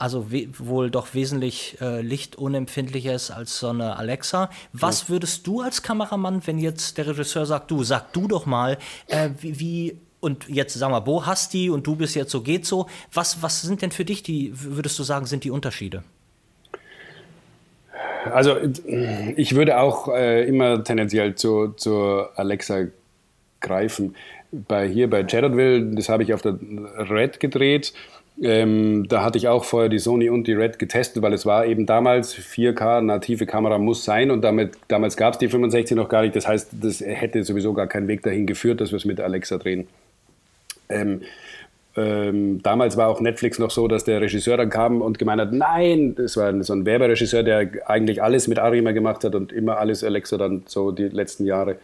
Also we wohl doch wesentlich äh, lichtunempfindlicher ist als so eine Alexa. Was okay. würdest du als Kameramann, wenn jetzt der Regisseur sagt, du, sag du doch mal, äh, wie, wie, und jetzt sag mal, Bo hast die und du bist jetzt so, geht so. Was, was sind denn für dich die, würdest du sagen, sind die Unterschiede? Also ich würde auch äh, immer tendenziell zu, zur Alexa greifen. Bei, hier bei Jadotville, das habe ich auf der RED gedreht. Ähm, da hatte ich auch vorher die Sony und die RED getestet, weil es war eben damals vier K, native Kamera muss sein, und damit, damals gab es die fünfundsechzig noch gar nicht. Das heißt, das hätte sowieso gar keinen Weg dahin geführt, dass wir es mit Alexa drehen. Ähm, ähm, damals war auch Netflix noch so, dass der Regisseur dann kam und gemeint hat, nein, das war so ein Werberegisseur, der eigentlich alles mit ARRI immer gemacht hat und immer alles Alexa dann so die letzten Jahre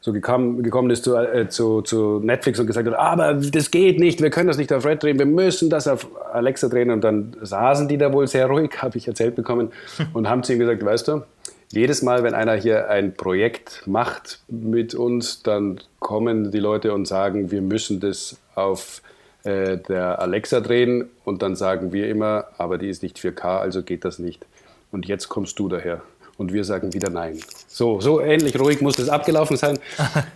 so gekommen, gekommen ist zu, äh, zu, zu Netflix und gesagt hat, aber das geht nicht, wir können das nicht auf RED drehen, wir müssen das auf Alexa drehen. Und dann saßen die da wohl sehr ruhig, habe ich erzählt bekommen, und haben zu ihm gesagt, weißt du, jedes Mal, wenn einer hier ein Projekt macht mit uns, dann kommen die Leute und sagen, wir müssen das auf äh, der Alexa drehen, und dann sagen wir immer, aber die ist nicht vier K, also geht das nicht. Und jetzt kommst du daher. Und wir sagen wieder nein. So, so ähnlich ruhig muss das abgelaufen sein.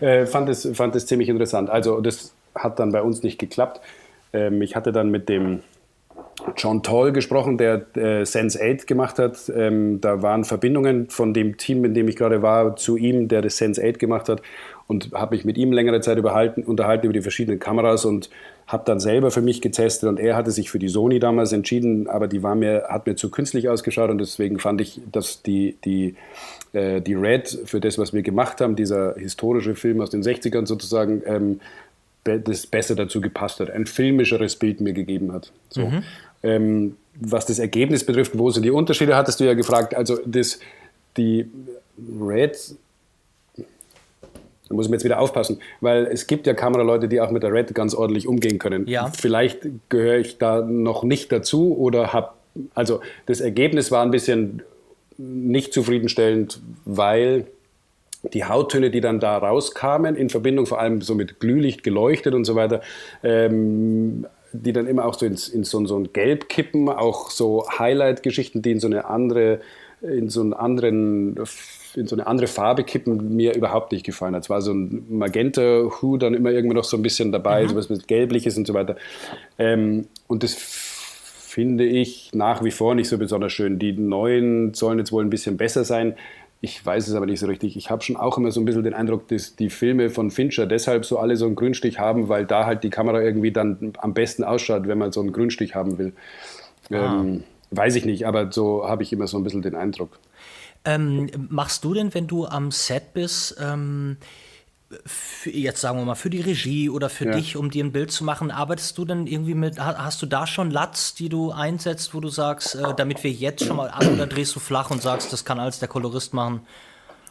äh, fand es, fand es ziemlich interessant. Also das hat dann bei uns nicht geklappt. Ähm, ich hatte dann mit dem John Toll gesprochen, der äh, Sense acht gemacht hat. Ähm, da waren Verbindungen von dem Team, in dem ich gerade war, zu ihm, der das Sense acht gemacht hat. und habe mich mit ihm längere Zeit überhalten, unterhalten über die verschiedenen Kameras und habe dann selber für mich getestet. Und er hatte sich für die Sony damals entschieden, aber die war mir, hat mir zu künstlich ausgeschaut und deswegen fand ich, dass die, die, äh, die RED für das, was wir gemacht haben, dieser historische Film aus den sechzigern sozusagen, ähm, das besser dazu gepasst hat, ein filmischeres Bild mir gegeben hat. So. Mhm. Ähm, was das Ergebnis betrifft, wo sind die Unterschiede, hattest du ja gefragt. Also das, die RED, da muss ich jetzt wieder aufpassen, weil es gibt ja Kameraleute, die auch mit der RED ganz ordentlich umgehen können. Ja. Vielleicht gehöre ich da noch nicht dazu oder habe, also das Ergebnis war ein bisschen nicht zufriedenstellend, weil die Hauttöne, die dann da rauskamen, in Verbindung vor allem so mit Glühlicht geleuchtet und so weiter, ähm, die dann immer auch so in, in so, so ein Gelb kippen, auch so Highlight-Geschichten, die in so eine andere, in so einen anderen, in so eine andere Farbe kippen, mir überhaupt nicht gefallen hat. Es war so ein Magenta-Hu dann immer irgendwie noch so ein bisschen dabei, mhm. sowas mit Gelbliches und so weiter. Ähm, und das finde ich nach wie vor nicht so besonders schön. Die neuen sollen jetzt wohl ein bisschen besser sein. Ich weiß es aber nicht so richtig. Ich habe schon auch immer so ein bisschen den Eindruck, dass die Filme von Fincher deshalb so alle so einen Grünstich haben, weil da halt die Kamera irgendwie dann am besten ausschaut, wenn man so einen Grünstich haben will. Ah. Ähm, weiß ich nicht, aber so habe ich immer so ein bisschen den Eindruck. Ähm, machst du denn, wenn du am Set bist, ähm, für, jetzt sagen wir mal für die Regie oder für ja. dich, um dir ein Bild zu machen, arbeitest du denn irgendwie mit, hast du da schon L U Ts, die du einsetzt, wo du sagst, äh, damit wir jetzt schon mal an, oder drehst du flach und sagst, das kann alles der Kolorist machen?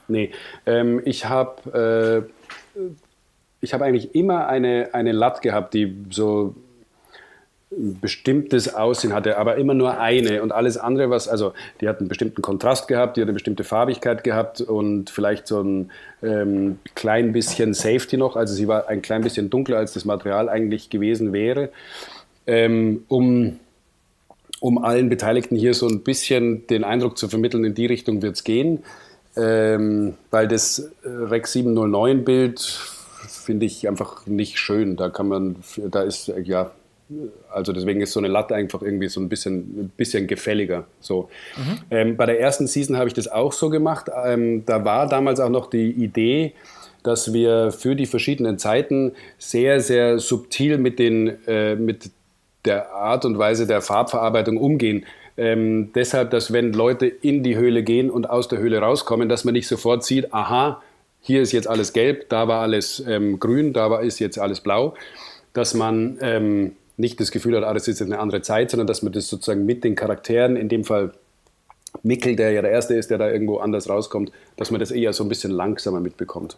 Nee, ähm, ich habe äh, ich habe eigentlich immer eine, eine L U T gehabt, die so ein bestimmtes Aussehen hatte, aber immer nur eine und alles andere, was, also die hat einen bestimmten Kontrast gehabt, die hat eine bestimmte Farbigkeit gehabt und vielleicht so ein ähm, klein bisschen Safety noch, also sie war ein klein bisschen dunkler, als das Material eigentlich gewesen wäre, ähm, um, um allen Beteiligten hier so ein bisschen den Eindruck zu vermitteln, in die Richtung wird es gehen, ähm, weil das Rec sieben null neun Bild finde ich einfach nicht schön, da kann man, da ist, ja, also deswegen ist so eine Latte einfach irgendwie so ein bisschen, ein bisschen gefälliger. So. Mhm. Ähm, bei der ersten Season habe ich das auch so gemacht. Ähm, da war damals auch noch die Idee, dass wir für die verschiedenen Zeiten sehr, sehr subtil mit, den, äh, mit der Art und Weise der Farbverarbeitung umgehen. Ähm, deshalb, dass wenn Leute in die Höhle gehen und aus der Höhle rauskommen, dass man nicht sofort sieht, aha, hier ist jetzt alles gelb, da war alles ähm, grün, da war, ist jetzt alles blau. Dass man ähm, nicht das Gefühl hat, ah, das ist jetzt eine andere Zeit, sondern dass man das sozusagen mit den Charakteren, in dem Fall Mikkel, der ja der Erste ist, der da irgendwo anders rauskommt, dass man das eher so ein bisschen langsamer mitbekommt.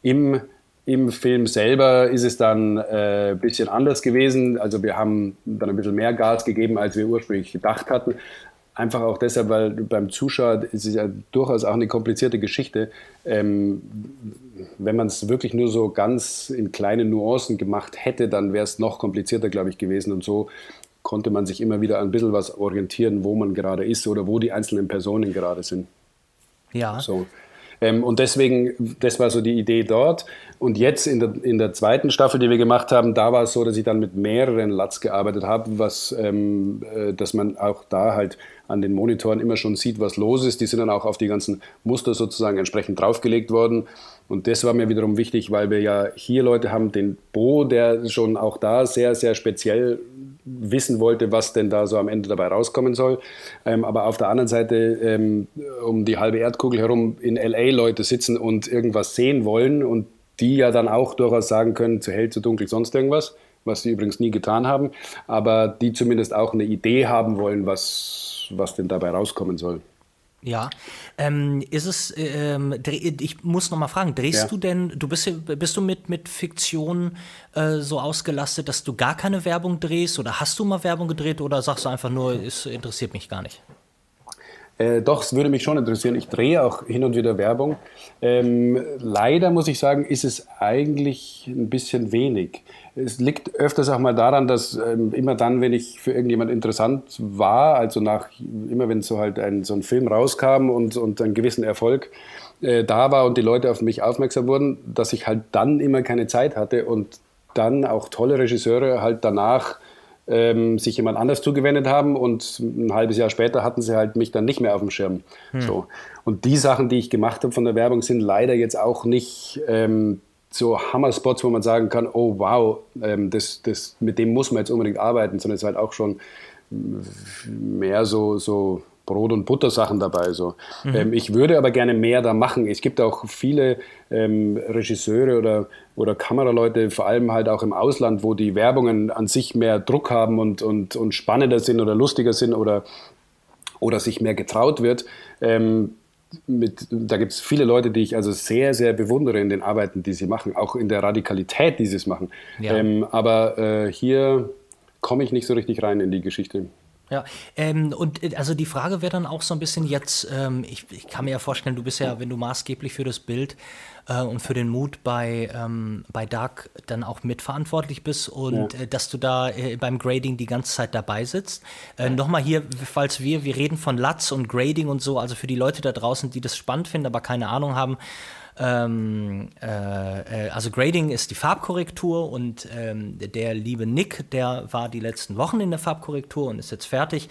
Im, im Film selber ist es dann äh, ein bisschen anders gewesen. Also wir haben dann ein bisschen mehr Gas gegeben, als wir ursprünglich gedacht hatten. Einfach auch deshalb, weil beim Zuschauer ist es ja durchaus auch eine komplizierte Geschichte. Ähm, wenn man es wirklich nur so ganz in kleinen Nuancen gemacht hätte, dann wäre es noch komplizierter, glaube ich, gewesen. Und so konnte man sich immer wieder ein bisschen was orientieren, wo man gerade ist oder wo die einzelnen Personen gerade sind. Ja. So. Ähm, und deswegen, das war so die Idee dort. Und jetzt in der, in der zweiten Staffel, die wir gemacht haben, da war es so, dass ich dann mit mehreren L U Ts gearbeitet habe, was, ähm, äh, dass man auch da halt an den Monitoren immer schon sieht, was los ist. Die sind dann auch auf die ganzen Muster sozusagen entsprechend draufgelegt worden. Und das war mir wiederum wichtig, weil wir ja hier Leute haben, den Bo, der schon auch da sehr, sehr speziell wissen wollte, was denn da so am Ende dabei rauskommen soll. Ähm, aber auf der anderen Seite ähm, um die halbe Erdkugel herum in L A Leute sitzen und irgendwas sehen wollen und die ja dann auch durchaus sagen können, zu hell, zu dunkel, sonst irgendwas, was sie übrigens nie getan haben, aber die zumindest auch eine Idee haben wollen, was was denn dabei rauskommen soll. Ja, ähm, ist es, ähm, ich muss noch mal fragen, drehst ja. du denn, du bist, bist du mit, mit Fiktion äh, so ausgelastet, dass du gar keine Werbung drehst oder hast du mal Werbung gedreht oder sagst du einfach nur, es interessiert mich gar nicht? Äh, doch, es würde mich schon interessieren. Ich drehe auch hin und wieder Werbung. Ähm, leider muss ich sagen, ist es eigentlich ein bisschen wenig. Es liegt öfters auch mal daran, dass ähm, immer dann, wenn ich für irgendjemand interessant war, also nach, immer wenn so halt ein, so ein Film rauskam und, und einen gewissen Erfolg äh, da war und die Leute auf mich aufmerksam wurden, dass ich halt dann immer keine Zeit hatte und dann auch tolle Regisseure halt danach ähm, sich jemand anders zugewendet haben und ein halbes Jahr später hatten sie halt mich dann nicht mehr auf dem Schirm. Hm. So. Und die Sachen, die ich gemacht habe von der Werbung, sind leider jetzt auch nicht ähm, so Hammerspots, wo man sagen kann, oh wow, ähm, das, das, mit dem muss man jetzt unbedingt arbeiten, sondern es ist halt auch schon mehr so, so Brot- und Buttersachen dabei. So. Mhm. Ähm, ich würde aber gerne mehr da machen. Es gibt auch viele ähm, Regisseure oder, oder Kameraleute, vor allem halt auch im Ausland, wo die Werbungen an sich mehr Druck haben und, und, und spannender sind oder lustiger sind oder, oder sich mehr getraut wird. Ähm, Mit, da gibt es viele Leute, die ich also sehr, sehr bewundere in den Arbeiten, die sie machen, auch in der Radikalität, die sie es machen. Ja. Ähm, aber äh, hier komme ich nicht so richtig rein in die Geschichte. Ja, ähm, und also die Frage wäre dann auch so ein bisschen jetzt, ähm, ich, ich kann mir ja vorstellen, du bist ja, wenn du maßgeblich für das Bild äh, und für den Mut bei, ähm, bei Dark dann auch mitverantwortlich bist und ja. äh, dass du da äh, beim Grading die ganze Zeit dabei sitzt. Äh, Nochmal hier, falls wir, wir reden von L U Ts und Grading und so, also für die Leute da draußen, die das spannend finden, aber keine Ahnung haben, Ähm, äh, also Grading ist die Farbkorrektur und ähm, der liebe Nick, der war die letzten Wochen in der Farbkorrektur und ist jetzt fertig.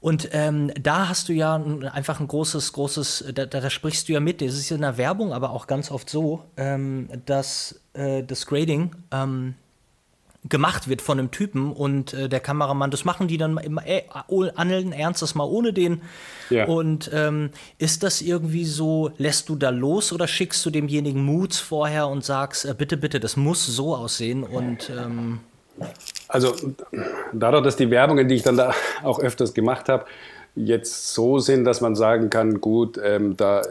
Und ähm, da hast du ja einfach ein großes, großes, da, da, da sprichst du ja mit, das ist ja in der Werbung aber auch ganz oft so, ähm, dass äh, das Grading ähm, gemacht wird von einem Typen und äh, der Kameramann, das machen die dann immer äh, allen Ernstes mal ohne den. Ja. Und ähm, ist das irgendwie so, lässt du da los oder schickst du demjenigen Moods vorher und sagst, äh, bitte, bitte, das muss so aussehen? Und ähm also dadurch, dass die Werbungen, die ich dann da auch öfters gemacht habe, jetzt so sind, dass man sagen kann, gut, ähm, da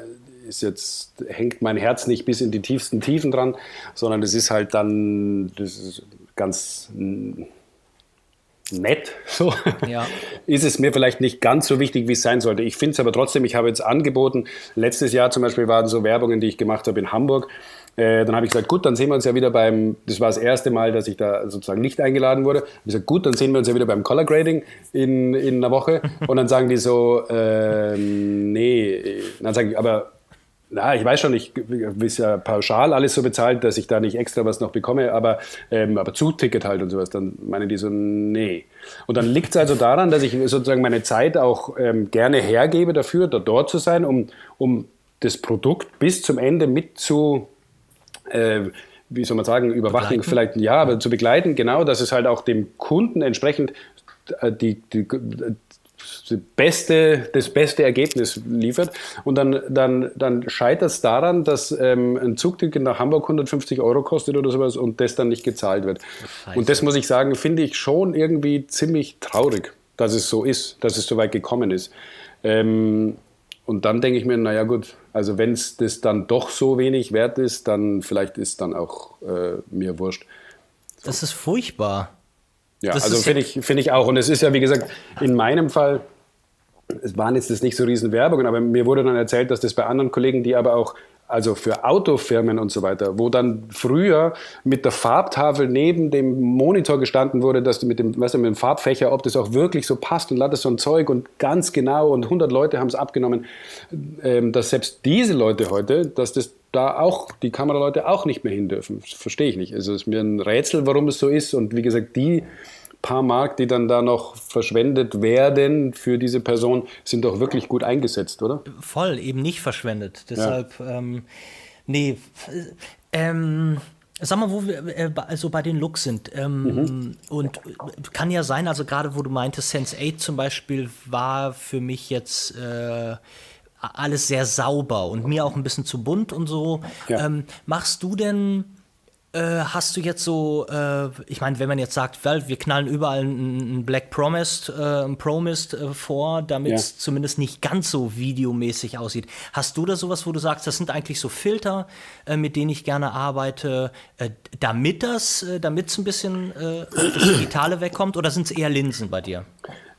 ist jetzt, hängt mein Herz nicht bis in die tiefsten Tiefen dran, sondern es ist halt dann, das ist ganz nett, so ja. Ist es mir vielleicht nicht ganz so wichtig, wie es sein sollte. Ich finde es aber trotzdem, ich habe jetzt angeboten, letztes Jahr zum Beispiel waren so Werbungen, die ich gemacht habe in Hamburg, äh, dann habe ich gesagt, gut, dann sehen wir uns ja wieder beim, das war das erste Mal, dass ich da sozusagen nicht eingeladen wurde, ich gesagt, gut, dann sehen wir uns ja wieder beim Color Grading in, in einer Woche und dann sagen die so, äh, nee, und dann sage ich, aber na, ich weiß schon, ich ist ja pauschal alles so bezahlt, dass ich da nicht extra was noch bekomme, aber, ähm, aber Zugticket halt und sowas, dann meinen die so, nee. Und dann liegt es also daran, dass ich sozusagen meine Zeit auch ähm, gerne hergebe dafür, da dort zu sein, um, um das Produkt bis zum Ende mit zu, äh, wie soll man sagen, überwachen, begleiten? Vielleicht, ja, aber zu begleiten, genau, dass es halt auch dem Kunden entsprechend die, die, die Das beste, das beste Ergebnis liefert und dann, dann, dann scheitert es daran, dass ähm, ein Zugticket nach Hamburg hundertfünfzig Euro kostet oder sowas und das dann nicht gezahlt wird. Scheiße. Und das muss ich sagen, finde ich schon irgendwie ziemlich traurig, dass es so ist, dass es so weit gekommen ist. Ähm, und dann denke ich mir, naja gut, also wenn es das dann doch so wenig wert ist, dann vielleicht ist dann auch äh, mir wurscht. So. Das ist furchtbar. Ja, das also finde ich, find ich auch. Und es ist ja, wie gesagt, in meinem Fall, es waren jetzt das nicht so riesen Werbungen, aber mir wurde dann erzählt, dass das bei anderen Kollegen, die aber auch, also für Autofirmen und so weiter, wo dann früher mit der Farbtafel neben dem Monitor gestanden wurde, dass du mit dem, weißt du, mit dem Farbfächer, ob das auch wirklich so passt und lattest so ein Zeug und ganz genau und hundert Leute haben es abgenommen, dass selbst diese Leute heute, dass das da auch die Kameraleute auch nicht mehr hin dürfen. Das verstehe ich nicht. Also es ist mir ein Rätsel, warum es so ist. Und wie gesagt, die paar Mark, die dann da noch verschwendet werden für diese Person, sind doch wirklich gut eingesetzt, oder? Voll, eben nicht verschwendet. Deshalb, ja. ähm, nee, ähm, sag mal, wo wir äh, also bei den Looks sind. Ähm, mhm. Und kann ja sein, also gerade wo du meintest, Sense acht zum Beispiel war für mich jetzt äh, alles sehr sauber und mir auch ein bisschen zu bunt und so. Ja. Ähm, machst du denn, äh, hast du jetzt so, äh, ich meine, wenn man jetzt sagt, well, wir knallen überall einen Black Promised, äh, ein Promised äh, vor, damit es ja. zumindest nicht ganz so videomäßig aussieht. Hast du da sowas, wo du sagst, das sind eigentlich so Filter, äh, mit denen ich gerne arbeite, äh, damit das, äh, damit es ein bisschen äh, das Digitale wegkommt, oder sind es eher Linsen bei dir?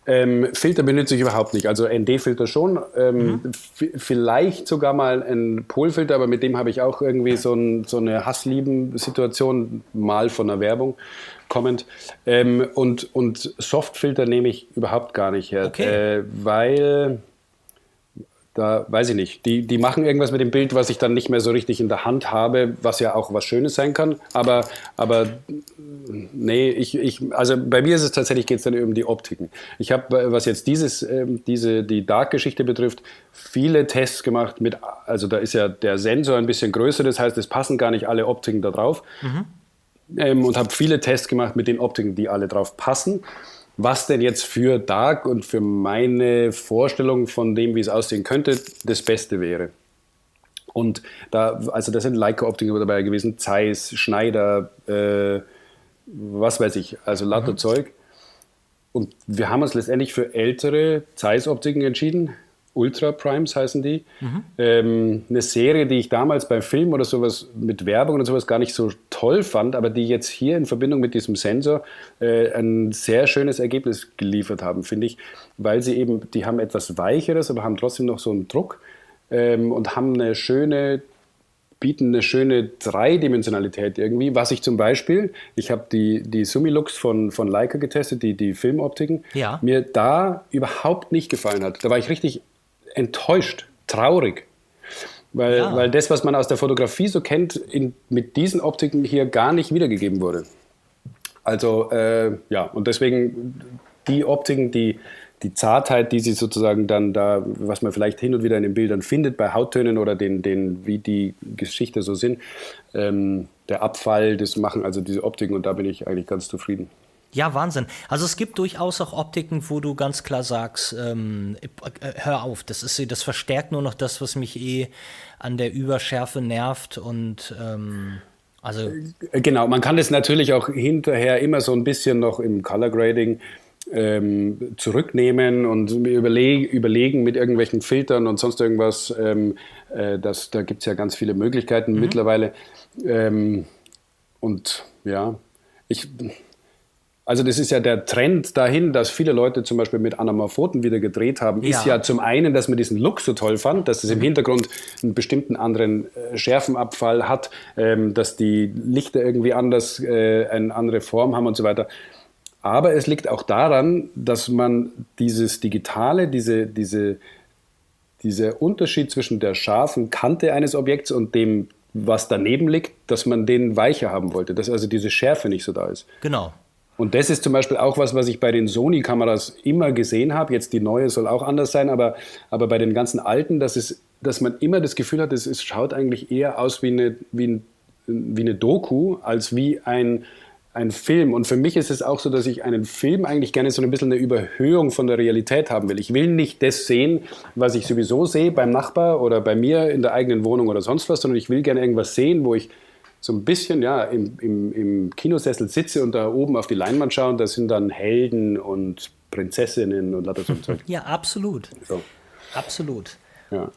Ähm, Filter benutze ich überhaupt nicht, also N D-Filter schon, ähm, mhm. vielleicht sogar mal ein Polfilter, aber mit dem habe ich auch irgendwie so, ein, so eine Hasslieben-Situation, mal von der Werbung kommend. Ähm, und, und Softfilter nehme ich überhaupt gar nicht her, okay. äh, weil Da weiß ich nicht. Die, die machen irgendwas mit dem Bild, was ich dann nicht mehr so richtig in der Hand habe, was ja auch was Schönes sein kann. Aber, aber nee, ich, ich, also bei mir ist es tatsächlich, geht es dann um die Optiken. Ich habe, was jetzt dieses, diese, die Dark-Geschichte betrifft, viele Tests gemacht mit, also da ist ja der Sensor ein bisschen größer, das heißt, es passen gar nicht alle Optiken da drauf. Mhm. Ähm, und habe viele Tests gemacht mit den Optiken, die alle drauf passen. Was denn jetzt für Dark und für meine Vorstellung von dem, wie es aussehen könnte, das Beste wäre. Und da, also da sind Leica-Optiken dabei gewesen, Zeiss, Schneider, äh, was weiß ich, also lauter mhm. Zeug. Und wir haben uns letztendlich für ältere Zeiss-Optiken entschieden, Ultra Primes heißen die. Mhm. Ähm, eine Serie, die ich damals beim Film oder sowas mit Werbung oder sowas gar nicht so toll fand, aber die jetzt hier in Verbindung mit diesem Sensor äh, ein sehr schönes Ergebnis geliefert haben, finde ich, weil sie eben, die haben etwas Weicheres, aber haben trotzdem noch so einen Druck ähm, und haben eine schöne, bieten eine schöne Dreidimensionalität irgendwie, was ich zum Beispiel, ich habe die, die Sumilux von, von Leica getestet, die, die Filmoptiken, ja. mir da überhaupt nicht gefallen hat. Da war ich richtig enttäuscht, traurig, weil, ja. weil das, was man aus der Fotografie so kennt, in, mit diesen Optiken hier gar nicht wiedergegeben wurde. Also äh, ja, und deswegen die Optiken, die, die Zartheit, die sie sozusagen dann da, was man vielleicht hin und wieder in den Bildern findet, bei Hauttönen oder den, den, wie die Geschichte so sind, ähm, der Abfall, das machen also diese Optiken, und da bin ich eigentlich ganz zufrieden. Ja, Wahnsinn. Also es gibt durchaus auch Optiken, wo du ganz klar sagst, ähm, hör auf, das ist, das verstärkt nur noch das, was mich eh an der Überschärfe nervt. Und ähm, also genau, man kann das natürlich auch hinterher immer so ein bisschen noch im Color Grading ähm, zurücknehmen und überleg, überlegen mit irgendwelchen Filtern und sonst irgendwas. Ähm, äh, das, da gibt es ja ganz viele Möglichkeiten mhm. mittlerweile. Ähm, und ja, ich... Also das ist ja der Trend dahin, dass viele Leute zum Beispiel mit Anamorphoten wieder gedreht haben, ja. ist ja zum einen, dass man diesen Look so toll fand, dass es im Hintergrund einen bestimmten anderen äh, Schärfenabfall hat, ähm, dass die Lichter irgendwie anders, äh, eine andere Form haben und so weiter. Aber es liegt auch daran, dass man dieses Digitale, diese, diese, dieser Unterschied zwischen der scharfen Kante eines Objekts und dem, was daneben liegt, dass man den weicher haben wollte, dass also diese Schärfe nicht so da ist. Genau. Und das ist zum Beispiel auch was, was ich bei den Sony-Kameras immer gesehen habe. Jetzt die neue soll auch anders sein, aber, aber bei den ganzen alten, dass, es, dass man immer das Gefühl hat, es, es schaut eigentlich eher aus wie eine, wie ein, wie eine Doku als wie ein, ein Film. Und für mich ist es auch so, dass ich einen Film eigentlich gerne so ein bisschen eine Überhöhung von der Realität haben will. Ich will nicht das sehen, was ich sowieso sehe beim Nachbar oder bei mir in der eigenen Wohnung oder sonst was, sondern ich will gerne irgendwas sehen, wo ich so ein bisschen ja, im, im, im Kinosessel sitze und da oben auf die Leinwand schaue, und das sind dann Helden und Prinzessinnen und lauter so ein Zeug. Ja, absolut. So. Absolut. Ja.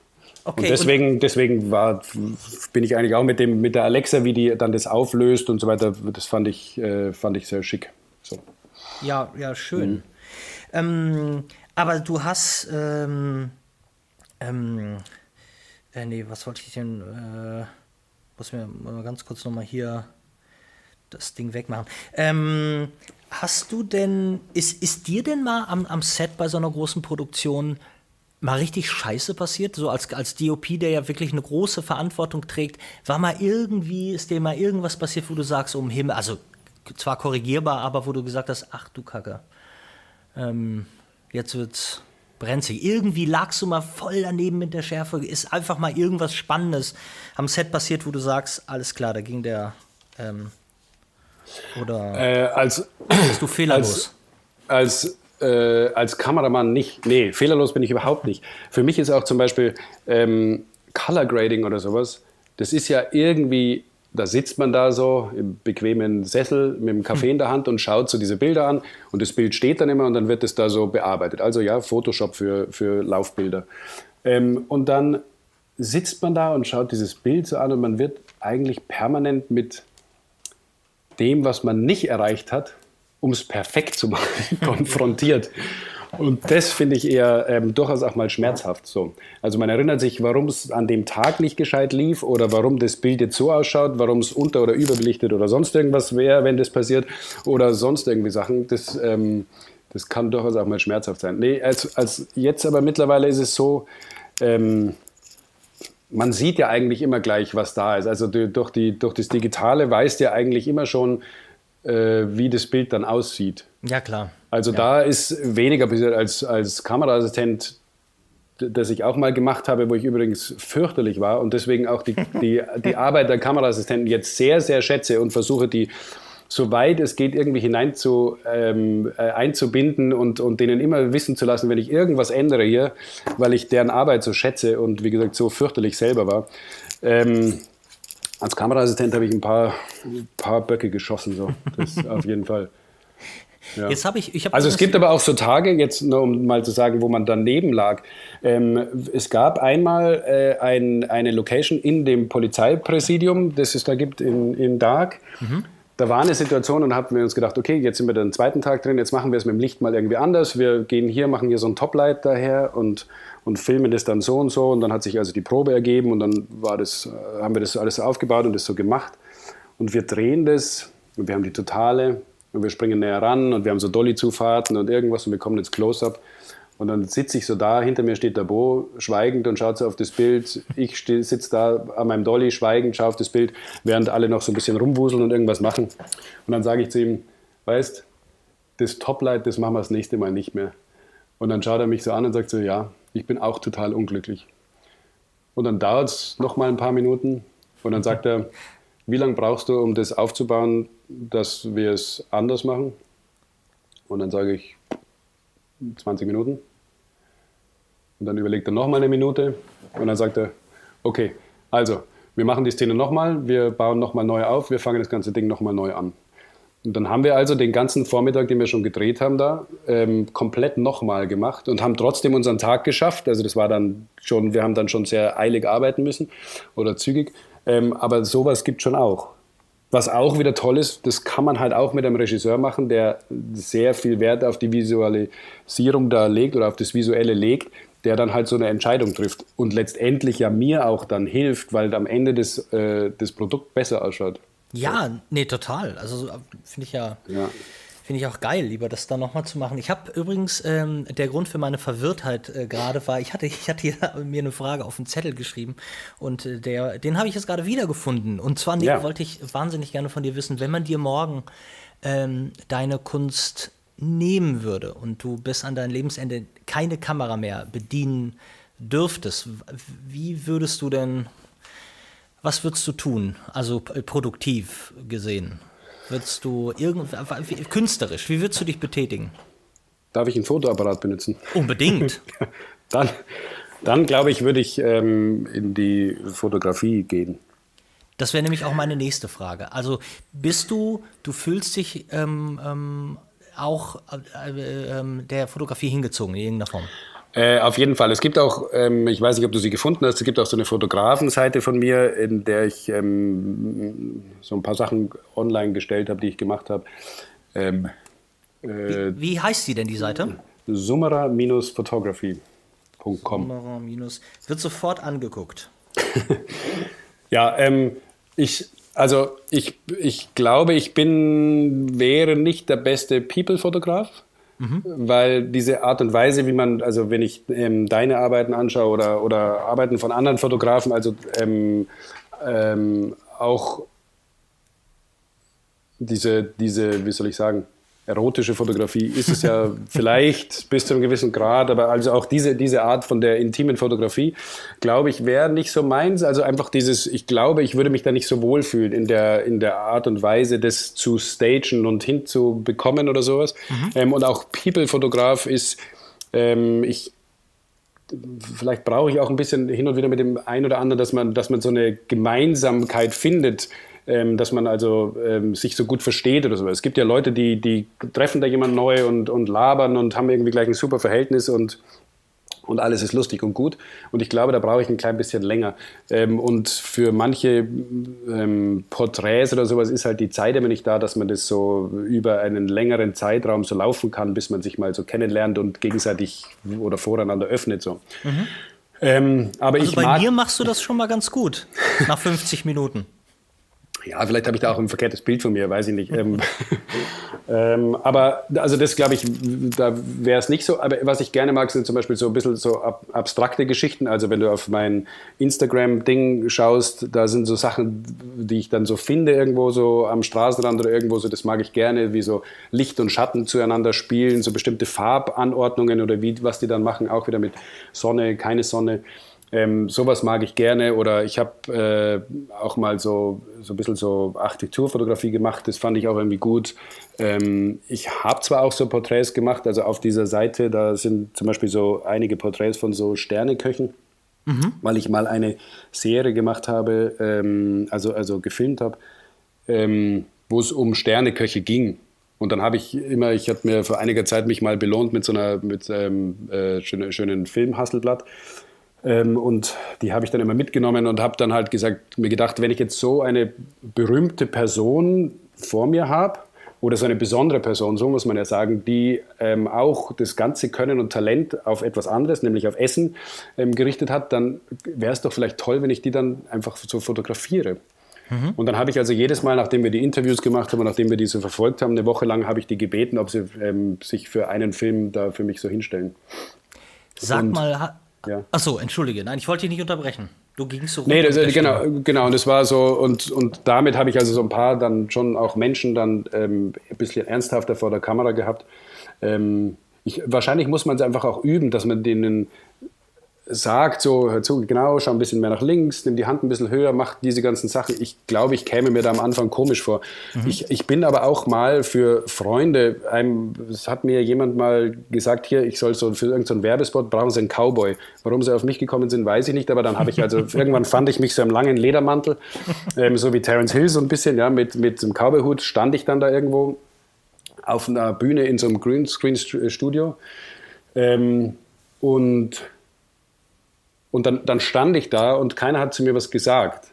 Okay, und deswegen, und deswegen war, bin ich eigentlich auch mit, dem, mit der Alexa, wie die dann das auflöst und so weiter, das fand ich, äh, fand ich sehr schick. So. Ja, ja, schön. Mhm. Ähm, aber du hast... Ähm, ähm, äh, nee, was wollte ich denn... Äh Muss mir ganz kurz nochmal hier das Ding wegmachen. Ähm, hast du denn, ist, ist dir denn mal am, am Set bei so einer großen Produktion mal richtig Scheiße passiert? So als, als D O P, der ja wirklich eine große Verantwortung trägt, war mal irgendwie, ist dir mal irgendwas passiert, wo du sagst, um Himmel, also zwar korrigierbar, aber wo du gesagt hast, ach du Kacke, ähm, jetzt wird's brenzig. Irgendwie lagst du mal voll daneben mit der Schärfe. Ist einfach mal irgendwas Spannendes am Set passiert, wo du sagst, alles klar, da ging der ähm, oder äh, als, bist du fehlerlos? Als, als, äh, als Kameramann nicht. Nee, fehlerlos bin ich überhaupt nicht. Für mich ist auch zum Beispiel ähm, Color Grading oder sowas, das ist ja irgendwie, da sitzt man da so im bequemen Sessel mit dem Kaffee in der Hand und schaut so diese Bilder an und das Bild steht dann immer und dann wird es da so bearbeitet. Also ja, Photoshop für, für Laufbilder. Ähm, und dann sitzt man da und schaut dieses Bild so an und man wird eigentlich permanent mit dem, was man nicht erreicht hat, um es perfekt zu machen, konfrontiert. Und das finde ich eher ähm, durchaus auch mal schmerzhaft. So. Also man erinnert sich, warum es an dem Tag nicht gescheit lief oder warum das Bild jetzt so ausschaut, warum es unter- oder überbelichtet oder sonst irgendwas wäre, wenn das passiert oder sonst irgendwie Sachen. Das, ähm, das kann durchaus auch mal schmerzhaft sein. Nee, als, als jetzt aber mittlerweile ist es so, ähm, man sieht ja eigentlich immer gleich, was da ist. Also durch, die, durch das Digitale weißt ja eigentlich immer schon, äh, wie das Bild dann aussieht. Ja, klar. Also ja. Da ist weniger als, als Kameraassistent, das ich auch mal gemacht habe, wo ich übrigens fürchterlich war und deswegen auch die, die, die Arbeit der Kameraassistenten jetzt sehr, sehr schätze und versuche, die soweit es geht, irgendwie hinein zu, ähm, äh, einzubinden und, und denen immer wissen zu lassen, wenn ich irgendwas ändere hier, weil ich deren Arbeit so schätze und wie gesagt so fürchterlich selber war. Ähm, als Kameraassistent habe ich ein paar, ein paar Böcke geschossen, so. Das auf jeden Fall. Ja. Jetzt hab ich, ich hab also es gibt aber auch so Tage, jetzt nur um mal zu sagen, wo man daneben lag. Ähm, es gab einmal äh, ein, eine Location in dem Polizeipräsidium, das es da gibt in, in Dark. Mhm. Da war eine Situation und haben wir uns gedacht, okay, jetzt sind wir den zweiten Tag drin, jetzt machen wir es mit dem Licht mal irgendwie anders. Wir gehen hier, machen hier so ein Toplight daher und, und filmen das dann so und so. Und dann hat sich also die Probe ergeben und dann war das, haben wir das alles aufgebaut und das so gemacht. Und wir drehen das und wir haben die Totale und wir springen näher ran und wir haben so Dolly-Zufahrten und irgendwas und wir kommen ins Close-Up. Und dann sitze ich so da, hinter mir steht der Bo, schweigend und schaut so auf das Bild. Ich sitze da an meinem Dolly, schweigend, schaue auf das Bild, während alle noch so ein bisschen rumwuseln und irgendwas machen. Und dann sage ich zu ihm, weißt, das Toplight, das machen wir das nächste Mal nicht mehr. Und dann schaut er mich so an und sagt so, ja, ich bin auch total unglücklich. Und dann dauert es noch mal ein paar Minuten und dann sagt er, wie lange brauchst du, um das aufzubauen, dass wir es anders machen? Und dann sage ich, zwanzig Minuten. Und dann überlegt er nochmal eine Minute und dann sagt er, okay, also wir machen die Szene nochmal, wir bauen nochmal neu auf, wir fangen das ganze Ding nochmal neu an. Und dann haben wir also den ganzen Vormittag, den wir schon gedreht haben da, ähm, komplett nochmal gemacht und haben trotzdem unseren Tag geschafft. Also das war dann schon, wir haben dann schon sehr eilig arbeiten müssen oder zügig, ähm, aber sowas gibt es schon auch. Was auch wieder toll ist, das kann man halt auch mit einem Regisseur machen, der sehr viel Wert auf die Visualisierung da legt oder auf das Visuelle legt, der dann halt so eine Entscheidung trifft und letztendlich ja mir auch dann hilft, weil am Ende das, äh, das Produkt besser ausschaut. Ja, so. Nee, total. Also finde ich ja, ja. Finde ich auch geil, lieber das dann nochmal zu machen. Ich habe übrigens, ähm, der Grund für meine Verwirrtheit äh, gerade war, ich hatte, ich hatte hier, mir eine Frage auf einen Zettel geschrieben und äh, der, den habe ich jetzt gerade wiedergefunden. Und zwar, Nick, ja. wollte ich wahnsinnig gerne von dir wissen, wenn man dir morgen ähm, deine Kunst nehmen würde und du bis an dein Lebensende keine Kamera mehr bedienen dürftest, wie würdest du denn, was würdest du tun, also äh, produktiv gesehen? Würdest du irgendwas, künstlerisch, wie würdest du dich betätigen? Darf ich einen Fotoapparat benutzen? Unbedingt. dann, dann glaube ich, würde ich ähm, in die Fotografie gehen. Das wäre nämlich auch meine nächste Frage. Also bist du, du fühlst dich ähm, ähm, auch äh, äh, der Fotografie hingezogen in irgendeiner Form? Äh, auf jeden Fall. Es gibt auch, ähm, ich weiß nicht, ob du sie gefunden hast, es gibt auch so eine Fotografenseite von mir, in der ich ähm, so ein paar Sachen online gestellt habe, die ich gemacht habe. Ähm, äh, wie, wie heißt sie denn, die Seite? Summerer Bindestrich photography Punkt com. Summerer minus, wird sofort angeguckt. Ja, ähm, ich... Also ich, ich glaube, ich bin, wäre nicht der beste People-Fotograf, mhm. weil diese Art und Weise, wie man, also wenn ich ähm, deine Arbeiten anschaue oder, oder Arbeiten von anderen Fotografen, also ähm, ähm, auch diese, diese, wie soll ich sagen, erotische Fotografie ist es ja vielleicht bis zu einem gewissen Grad, aber also auch diese, diese Art von der intimen Fotografie, glaube ich, wäre nicht so meins. Also einfach dieses, ich glaube, ich würde mich da nicht so wohlfühlen in der, in der Art und Weise, das zu stagen und hinzubekommen oder sowas. Mhm. Ähm, und auch People-Fotograf ist, ähm, ich vielleicht brauche ich auch ein bisschen hin und wieder mit dem einen oder anderen, dass man, dass man so eine Gemeinsamkeit findet, Ähm, dass man also ähm, sich so gut versteht oder so. Es gibt ja Leute, die, die treffen da jemanden neu und, und labern und haben irgendwie gleich ein super Verhältnis und, und alles ist lustig und gut. Und ich glaube, da brauche ich ein klein bisschen länger. Ähm, und für manche ähm, Porträts oder sowas ist halt die Zeit immer nicht da, dass man das so über einen längeren Zeitraum so laufen kann, bis man sich mal so kennenlernt und gegenseitig oder voreinander öffnet. So. Mhm. Ähm, aber also ich bei mag mir machst du das schon mal ganz gut, nach fünfzig Minuten. Ja, vielleicht habe ich da auch ein verkehrtes Bild von mir, weiß ich nicht. Ähm, ähm, aber also das glaube ich, da wäre es nicht so. Aber was ich gerne mag, sind zum Beispiel so ein bisschen so ab, abstrakte Geschichten. Also wenn du auf mein Instagram-Ding schaust, da sind so Sachen, die ich dann so finde irgendwo so am Straßenrand oder irgendwo so. Das mag ich gerne, wie so Licht und Schatten zueinander spielen, so bestimmte Farbanordnungen oder wie, was die dann machen, auch wieder mit Sonne, keine Sonne. Ähm, sowas mag ich gerne, oder ich habe äh, auch mal so, so ein bisschen so Architekturfotografie gemacht, das fand ich auch irgendwie gut. Ähm, ich habe zwar auch so Porträts gemacht, also auf dieser Seite, da sind zum Beispiel so einige Porträts von so Sterneköchen, mhm. weil ich mal eine Serie gemacht habe, ähm, also, also gefilmt habe, ähm, wo es um Sterneköche ging. Und dann habe ich immer, ich habe mir vor einiger Zeit mich mal belohnt mit so einer mit, ähm, äh, schönen, schönen Film Hasselblatt. Ähm, und die habe ich dann immer mitgenommen und habe dann halt gesagt, mir gedacht, wenn ich jetzt so eine berühmte Person vor mir habe oder so eine besondere Person, so muss man ja sagen, die ähm, auch das ganze Können und Talent auf etwas anderes, nämlich auf Essen, ähm, gerichtet hat, dann wäre es doch vielleicht toll, wenn ich die dann einfach so fotografiere. Mhm. Und dann habe ich also jedes Mal, nachdem wir die Interviews gemacht haben und nachdem wir die so verfolgt haben, eine Woche lang habe ich die gebeten, ob sie ähm, sich für einen Film da für mich so hinstellen. Sag und mal... Ja. Ach so, entschuldige, nein, ich wollte dich nicht unterbrechen. Du gingst so nee, das, genau, genau, und das war so, und, und damit habe ich also so ein paar dann schon auch Menschen dann ähm, ein bisschen ernsthafter vor der Kamera gehabt. Ähm, ich, wahrscheinlich muss man es einfach auch üben, dass man denen sagt, so, hör zu, genau, schau ein bisschen mehr nach links, nimm die Hand ein bisschen höher, mach diese ganzen Sachen. Ich glaube, ich käme mir da am Anfang komisch vor. Mhm. Ich, ich bin aber auch mal für Freunde, einem, es hat mir jemand mal gesagt, hier, ich soll so für irgendeinen Werbespot, brauchen sie einen Cowboy. Warum sie auf mich gekommen sind, weiß ich nicht, aber dann habe ich, also irgendwann fand ich mich so im langen Ledermantel, ähm, so wie Terence Hill so ein bisschen, ja, mit, mit so einem Cowboy-Hut stand ich dann da irgendwo auf einer Bühne in so einem Greenscreen-Studio ähm, und Und dann, dann stand ich da und keiner hat zu mir was gesagt.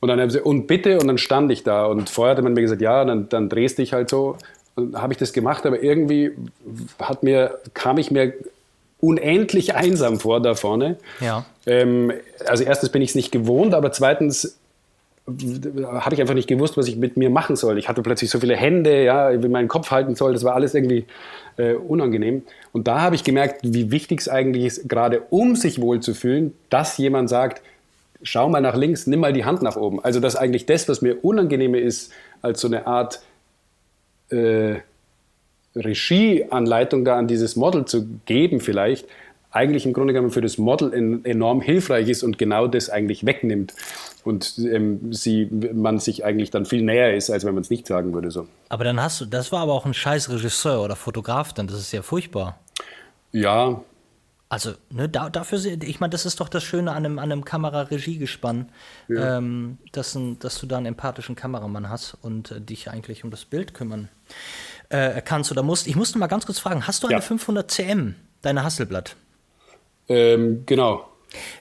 Und dann haben sie, und bitte, und dann stand ich da. Und vorher hatte man mir gesagt, ja, dann, dann drehst dich halt so. Und habe ich das gemacht, aber irgendwie hat mir, kam ich mir unendlich einsam vor da vorne. Ja. Ähm, also erstens bin ich es nicht gewohnt, aber zweitens habe ich einfach nicht gewusst, was ich mit mir machen soll. Ich hatte plötzlich so viele Hände, ja, wie meinen Kopf halten soll. Das war alles irgendwie äh, unangenehm. Und da habe ich gemerkt, wie wichtig es eigentlich ist, gerade um sich wohl zu fühlen, dass jemand sagt, schau mal nach links, nimm mal die Hand nach oben. Also dass eigentlich das, was mir unangenehmer ist, als so eine Art äh, Regieanleitung da an dieses Model zu geben vielleicht, eigentlich im Grunde genommen für das Model in, enorm hilfreich ist und genau das eigentlich wegnimmt. Und ähm, sie, man sich eigentlich dann viel näher ist, als wenn man es nicht sagen würde. So. Aber dann hast du, das war aber auch ein scheiß Regisseur oder Fotograf, dann, das ist ja furchtbar. Ja. Also, ne, da, dafür, ich meine, das ist doch das Schöne an einem, an einem Kamera-Regie-Gespann, ja. ähm, dass, ein, dass du da einen empathischen Kameramann hast und äh, dich eigentlich um das Bild kümmern äh, kannst oder musst. Ich musste mal ganz kurz fragen, hast du eine ja. fünfhundert C M, deine Hasselblatt? Ähm, genau.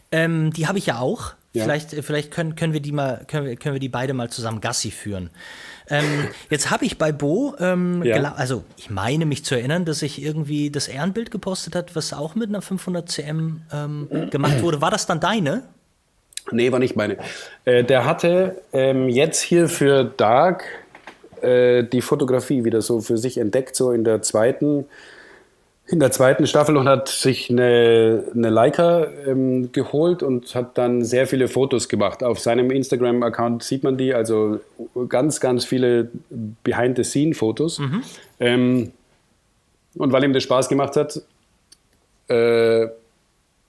Ähm, die habe ich ja auch. Ja. Vielleicht, vielleicht können, können wir die mal, können wir, können wir die beide mal zusammen Gassi führen. Ähm, jetzt habe ich bei Bo, ähm, ja. also ich meine mich zu erinnern, dass ich irgendwie das Ehrenbild gepostet hat, was auch mit einer fünfhundert C M ähm, gemacht wurde. War das dann deine? Nee, war nicht meine. Äh, der hatte ähm, jetzt hier für Dark äh, die Fotografie wieder so für sich entdeckt, so in der zweiten In der zweiten Staffel und hat sich eine, eine Leica ähm, geholt und hat dann sehr viele Fotos gemacht. Auf seinem Instagram-Account sieht man die, also ganz, ganz viele Behind-the-Scene-Fotos. Mhm. Ähm, und weil ihm das Spaß gemacht hat, äh,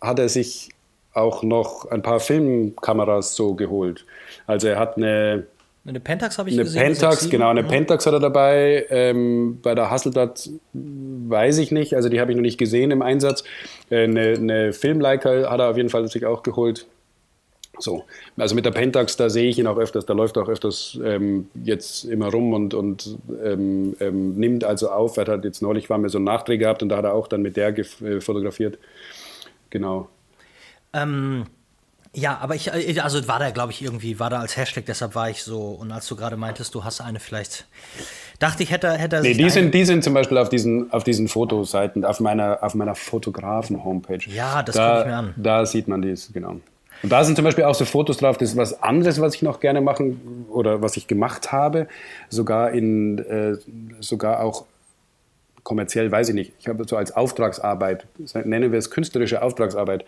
hat er sich auch noch ein paar Filmkameras so geholt. Also er hat eine... Eine Pentax habe ich eine gesehen. Eine Pentax, genau, eine mhm. Pentax hat er dabei. Ähm, bei der Hasselblatt weiß ich nicht, also die habe ich noch nicht gesehen im Einsatz. Äh, eine eine Film-Leica hat er auf jeden Fall sich auch geholt. So, also mit der Pentax, da sehe ich ihn auch öfters, da läuft er auch öfters ähm, jetzt immer rum und, und ähm, ähm, nimmt also auf. Er hat jetzt neulich, war mir so einen Nachdreh gehabt und da hat er auch dann mit der äh, fotografiert. Genau. Ähm. Ja, aber ich, also war da, glaube ich, irgendwie, war da als Hashtag, deshalb war ich so, und als du gerade meintest, du hast eine vielleicht, dachte ich, hätte, hätte er nee, sich die sind, die sind zum Beispiel auf diesen, auf diesen Fotoseiten, auf meiner, auf meiner Fotografen-Homepage. Ja, das gucke ich mir an. Da sieht man die, genau. Und da sind zum Beispiel auch so Fotos drauf, das ist was anderes, was ich noch gerne machen oder was ich gemacht habe, sogar in, äh, sogar auch kommerziell, weiß ich nicht, ich habe so als Auftragsarbeit, nennen wir es künstlerische Auftragsarbeit,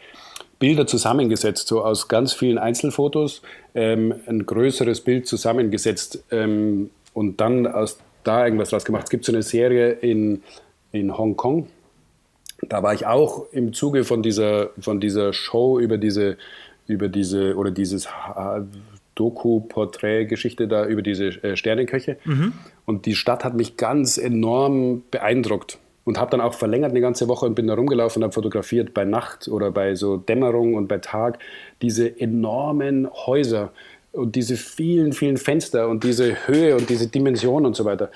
Bilder zusammengesetzt, so aus ganz vielen Einzelfotos, ähm, ein größeres Bild zusammengesetzt ähm, und dann aus da irgendwas draus gemacht. Es gibt so eine Serie in, in Hongkong, da war ich auch im Zuge von dieser, von dieser Show über diese, über diese, oder dieses Doku-Porträt-Geschichte da über diese äh, Sternenköche. Mhm. Und die Stadt hat mich ganz enorm beeindruckt und habe dann auch verlängert eine ganze Woche und bin da rumgelaufen und habe fotografiert bei Nacht oder bei so Dämmerung und bei Tag diese enormen Häuser und diese vielen, vielen Fenster und diese Höhe und diese Dimension und so weiter.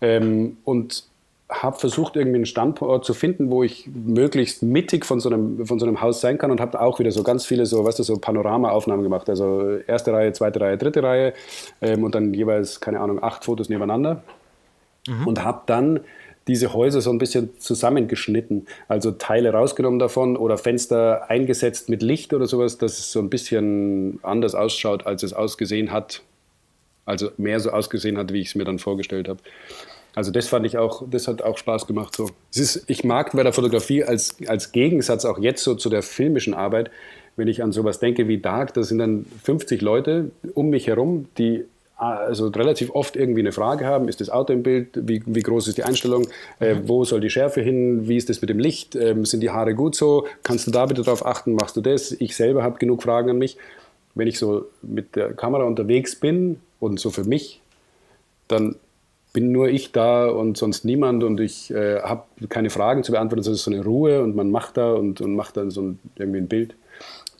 Ähm, und habe versucht, irgendwie einen Standort zu finden, wo ich möglichst mittig von so einem, von so einem Haus sein kann und habe auch wieder so ganz viele so, weißt du, so Panoramaaufnahmen gemacht. Also erste Reihe, zweite Reihe, dritte Reihe ähm, und dann jeweils, keine Ahnung, acht Fotos nebeneinander. Mhm. Und habe dann diese Häuser so ein bisschen zusammengeschnitten. Also Teile rausgenommen davon oder Fenster eingesetzt mit Licht oder sowas, dass es so ein bisschen anders ausschaut, als es ausgesehen hat. Also mehr so ausgesehen hat, wie ich es mir dann vorgestellt habe. Also das fand ich auch, das hat auch Spaß gemacht. So. Es ist, ich mag bei der Fotografie als, als Gegensatz auch jetzt so zu der filmischen Arbeit, wenn ich an sowas denke wie Dark, da sind dann fünfzig Leute um mich herum, die also relativ oft irgendwie eine Frage haben, ist das Auto im Bild, wie, wie groß ist die Einstellung, äh, wo soll die Schärfe hin, wie ist das mit dem Licht, ähm, sind die Haare gut so, kannst du da bitte drauf achten, machst du das, ich selber habe genug Fragen an mich. Wenn ich so mit der Kamera unterwegs bin und so für mich, dann bin nur ich da und sonst niemand und ich äh, habe keine Fragen zu beantworten, sondern es ist so eine Ruhe und man macht da und, und macht dann so ein, irgendwie ein Bild.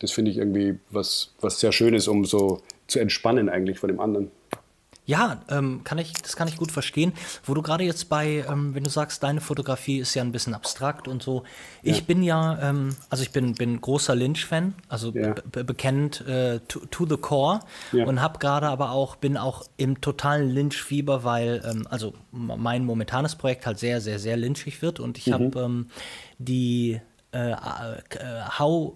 Das finde ich irgendwie was, was sehr Schönes, um so zu entspannen eigentlich von dem anderen. Ja, ähm, kann ich, das kann ich gut verstehen. Wo du gerade jetzt bei, ähm, wenn du sagst, deine Fotografie ist ja ein bisschen abstrakt und so. Ich ja. bin ja, ähm, also ich bin, bin großer Lynch-Fan, also ja. bekennend äh, to, to the core ja. und habe gerade aber auch, bin auch im totalen Lynch-Fieber, weil ähm, also mein momentanes Projekt halt sehr, sehr, sehr lynchig wird und ich mhm. habe ähm, die äh, äh, How...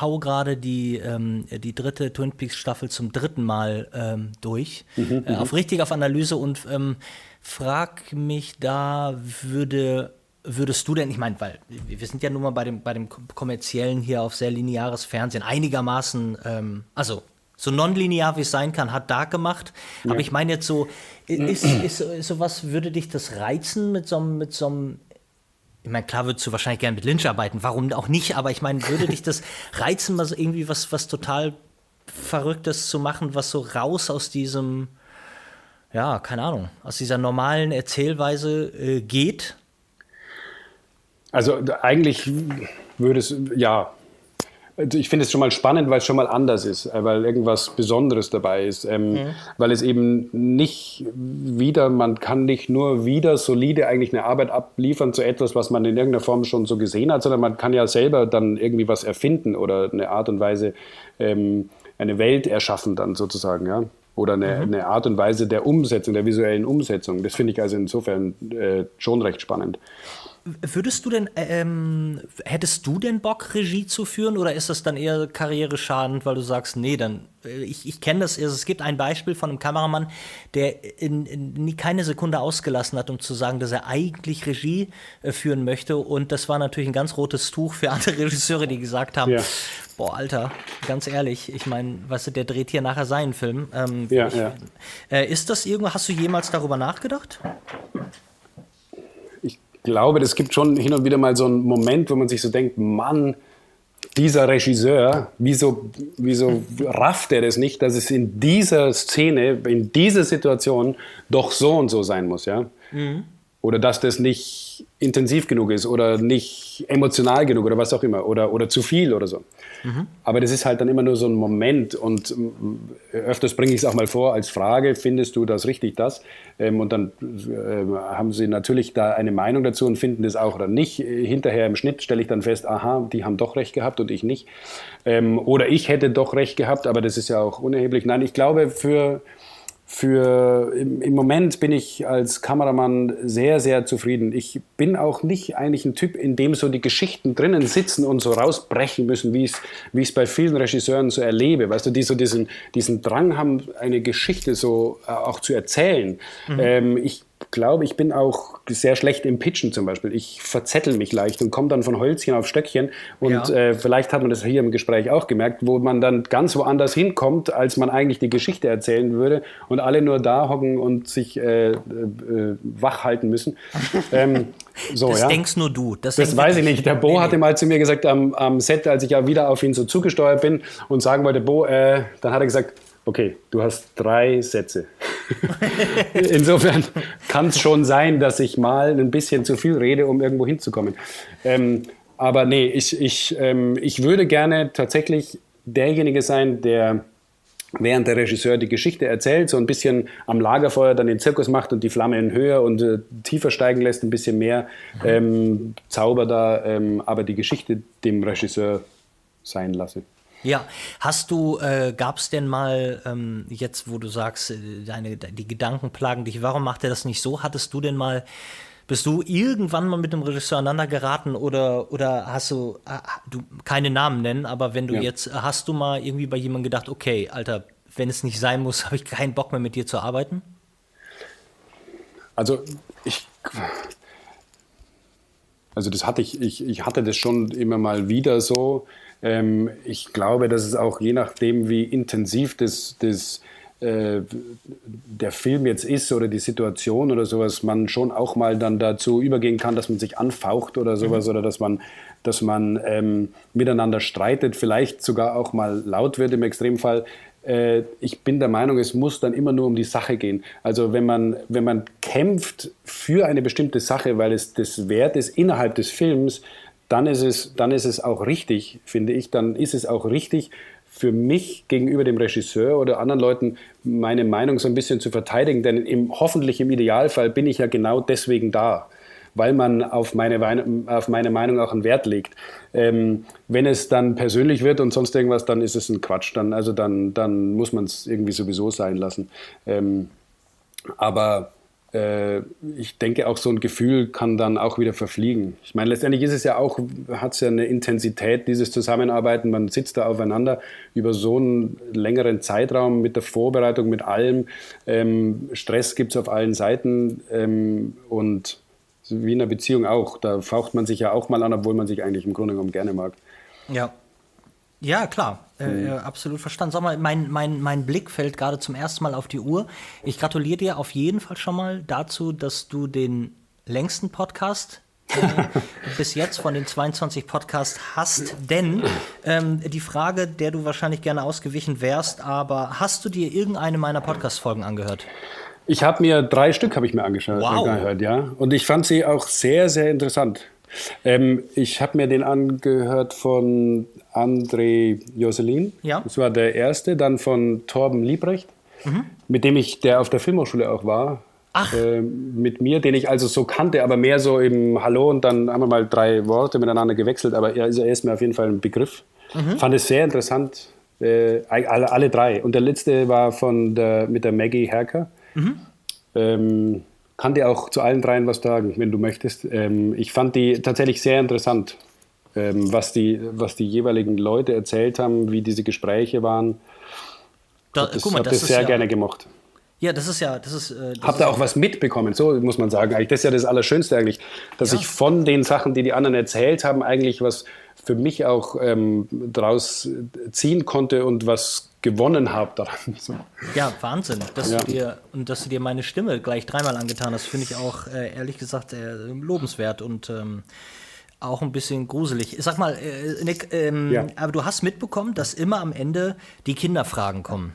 hau gerade die, ähm, die dritte Twin Peaks Staffel zum dritten Mal ähm, durch. Mhm, äh, auf richtig, auf Analyse und ähm, frag mich da, würde, würdest du denn, ich meine, weil wir sind ja nun mal bei dem, bei dem kommerziellen hier auf sehr lineares Fernsehen, einigermaßen, ähm, also so nonlinear wie es sein kann, hat Dark gemacht. Ja. Aber ich meine jetzt so, ist, ist, ist sowas, würde dich das reizen mit so einem, mit so einem ich meine, klar würdest du wahrscheinlich gerne mit Lynch arbeiten, warum auch nicht, aber ich meine, würde dich das reizen, mal so irgendwie was, was total Verrücktes zu machen, was so raus aus diesem, ja, keine Ahnung, aus dieser normalen Erzählweise äh, geht? Also eigentlich würde es, ja, ich finde es schon mal spannend, weil es schon mal anders ist, weil irgendwas Besonderes dabei ist, ähm, mhm. weil es eben nicht wieder, man kann nicht nur wieder solide eigentlich eine Arbeit abliefern zu etwas, was man in irgendeiner Form schon so gesehen hat, sondern man kann ja selber dann irgendwie was erfinden oder eine Art und Weise, ähm, eine Welt erschaffen dann sozusagen, ja, oder eine, mhm. eine Art und Weise der Umsetzung, der visuellen Umsetzung. Das finde ich also insofern äh, schon recht spannend. Würdest du denn, ähm, hättest du denn Bock, Regie zu führen oder ist das dann eher karriereschadend, weil du sagst, nee, dann, ich, ich kenne das, also es gibt ein Beispiel von einem Kameramann, der in, in, keine Sekunde ausgelassen hat, um zu sagen, dass er eigentlich Regie äh, führen möchte und das war natürlich ein ganz rotes Tuch für andere Regisseure, die gesagt haben, ja. boah, Alter, ganz ehrlich, ich meine, weißt du, der dreht hier nachher seinen Film. Ähm, ja, ich, ja. Äh, ist das irgendwo, hast du jemals darüber nachgedacht? Ich glaube, es gibt schon hin und wieder mal so einen Moment, wo man sich so denkt, Mann, dieser Regisseur, wieso, wieso rafft er das nicht, dass es in dieser Szene, in dieser Situation doch so und so sein muss, ja? Mhm. Oder dass das nicht intensiv genug ist oder nicht emotional genug oder was auch immer oder, oder zu viel oder so. Mhm. Aber das ist halt dann immer nur so ein Moment und öfters bringe ich es auch mal vor als Frage, findest du das richtig, das? Und dann haben sie natürlich da eine Meinung dazu und finden das auch oder nicht. Hinterher im Schnitt stelle ich dann fest, aha, die haben doch recht gehabt und ich nicht. Oder ich hätte doch recht gehabt, aber das ist ja auch unerheblich. Nein, ich glaube, für... für im, im Moment bin ich als Kameramann sehr, sehr zufrieden. Ich bin auch nicht eigentlich ein Typ, in dem so die Geschichten drinnen sitzen und so rausbrechen müssen, wie ich es bei vielen Regisseuren so erlebe. Weißt du, die so diesen, diesen Drang haben, eine Geschichte so auch zu erzählen. Mhm. Ähm, ich glaube, ich bin auch sehr schlecht im Pitchen zum Beispiel. Ich verzettel mich leicht und komme dann von Hölzchen auf Stöckchen. Und ja. äh, vielleicht hat man das hier im Gespräch auch gemerkt, wo man dann ganz woanders hinkommt, als man eigentlich die Geschichte erzählen würde und alle nur da hocken und sich äh, äh, wach halten müssen. Ähm, so, das ja. denkst nur du. Das, das weiß ich nicht. Der Bo nee, hatte mal zu mir gesagt am, am Set, als ich ja wieder auf ihn so zugesteuert bin und sagen wollte, Bo, äh, dann hat er gesagt, okay, du hast drei Sätze. Insofern kann es schon sein, dass ich mal ein bisschen zu viel rede, um irgendwo hinzukommen. Ähm, aber nee, ich, ich, ähm, ich würde gerne tatsächlich derjenige sein, der während der Regisseur die Geschichte erzählt, so ein bisschen am Lagerfeuer dann den Zirkus macht und die Flamme in Höhe und äh, tiefer steigen lässt, ein bisschen mehr ähm, Zauber da, ähm, aber die Geschichte dem Regisseur sein lasse. Ja, hast du, äh, gab es denn mal, ähm, jetzt wo du sagst, deine, die Gedanken plagen dich, warum macht er das nicht so? Hattest du denn mal, bist du irgendwann mal mit einem Regisseur aneinander geraten oder, oder hast du, äh, du, keine Namen nennen, aber wenn du ja. jetzt, hast du mal irgendwie bei jemandem gedacht, okay, Alter, wenn es nicht sein muss, habe ich keinen Bock mehr mit dir zu arbeiten? Also, ich... Also das hatte ich, ich, ich hatte das schon immer mal wieder so. Ähm, ich glaube, dass es auch je nachdem, wie intensiv das, das, äh, der Film jetzt ist oder die Situation oder sowas, man schon auch mal dann dazu übergehen kann, dass man sich anfaucht oder sowas mhm. oder dass man, dass man ähm, miteinander streitet, vielleicht sogar auch mal laut wird im Extremfall. Äh, ich bin der Meinung, es muss dann immer nur um die Sache gehen. Also wenn man, wenn man kämpft für eine bestimmte Sache, weil es das wert ist innerhalb des Films, Dann ist, es, dann ist es auch richtig, finde ich, dann ist es auch richtig für mich gegenüber dem Regisseur oder anderen Leuten meine Meinung so ein bisschen zu verteidigen, denn im, hoffentlich im Idealfall bin ich ja genau deswegen da, weil man auf meine, auf meine Meinung auch einen Wert legt. Ähm, wenn es dann persönlich wird und sonst irgendwas, dann ist es ein Quatsch, dann, also dann, dann muss man es irgendwie sowieso sein lassen. Ähm, aber... ich denke, auch so ein Gefühl kann dann auch wieder verfliegen. Ich meine, letztendlich ist es ja auch, hat es ja eine Intensität, dieses Zusammenarbeiten. Man sitzt da aufeinander über so einen längeren Zeitraum mit der Vorbereitung, mit allem. Ähm, Stress gibt es auf allen Seiten ähm, und wie in einer Beziehung auch. Da faucht man sich ja auch mal an, obwohl man sich eigentlich im Grunde genommen gerne mag. Ja. Ja, klar, äh, äh, absolut verstanden. Sag mal, mein, mein, mein Blick fällt gerade zum ersten Mal auf die Uhr. Ich gratuliere dir auf jeden Fall schon mal dazu, dass du den längsten Podcast äh, bis jetzt von den zweiundzwanzig Podcasts hast. Denn ähm, die Frage, der du wahrscheinlich gerne ausgewichen wärst, aber hast du dir irgendeine meiner Podcast-Folgen angehört? Ich habe mir drei Stück habe ich mir angeschaut, wow. angehört, ja. Und ich fand sie auch sehr, sehr interessant. Ähm, ich habe mir den angehört von André Joselin, ja. Das war der erste, dann von Torben Liebrecht, mhm. mit dem ich, der auf der Filmhochschule auch war, Ach. Äh, mit mir, den ich also so kannte, aber mehr so im Hallo und dann haben wir mal drei Worte miteinander gewechselt, aber er, also er ist mir auf jeden Fall ein Begriff. Mhm. Fand es sehr interessant, äh, alle, alle drei. Und der letzte war von der, mit der Maggie Herker. Mhm. Ähm, kann dir auch zu allen dreien was sagen, wenn du möchtest. Ähm, ich fand die tatsächlich sehr interessant, ähm, was, die, was die jeweiligen Leute erzählt haben, wie diese Gespräche waren. Da, hab das, guck mal, hab das, das ist sehr ja, gerne gemocht. Ja, das ist ja... Das ist, äh, das Habt ihr auch was mitbekommen, so muss man sagen. Eigentlich, das ist ja das Allerschönste eigentlich, dass ja. ich von den Sachen, die die anderen erzählt haben, eigentlich was für mich auch ähm, draus ziehen konnte und was gewonnen habe daran. So. Ja, Wahnsinn. Dass ja. du dir, und dass du dir meine Stimme gleich dreimal angetan hast, finde ich auch, äh, ehrlich gesagt, äh, lobenswert und ähm, auch ein bisschen gruselig. Sag mal, äh, Nick, ähm, ja. aber du hast mitbekommen, dass immer am Ende die Kinderfragen kommen.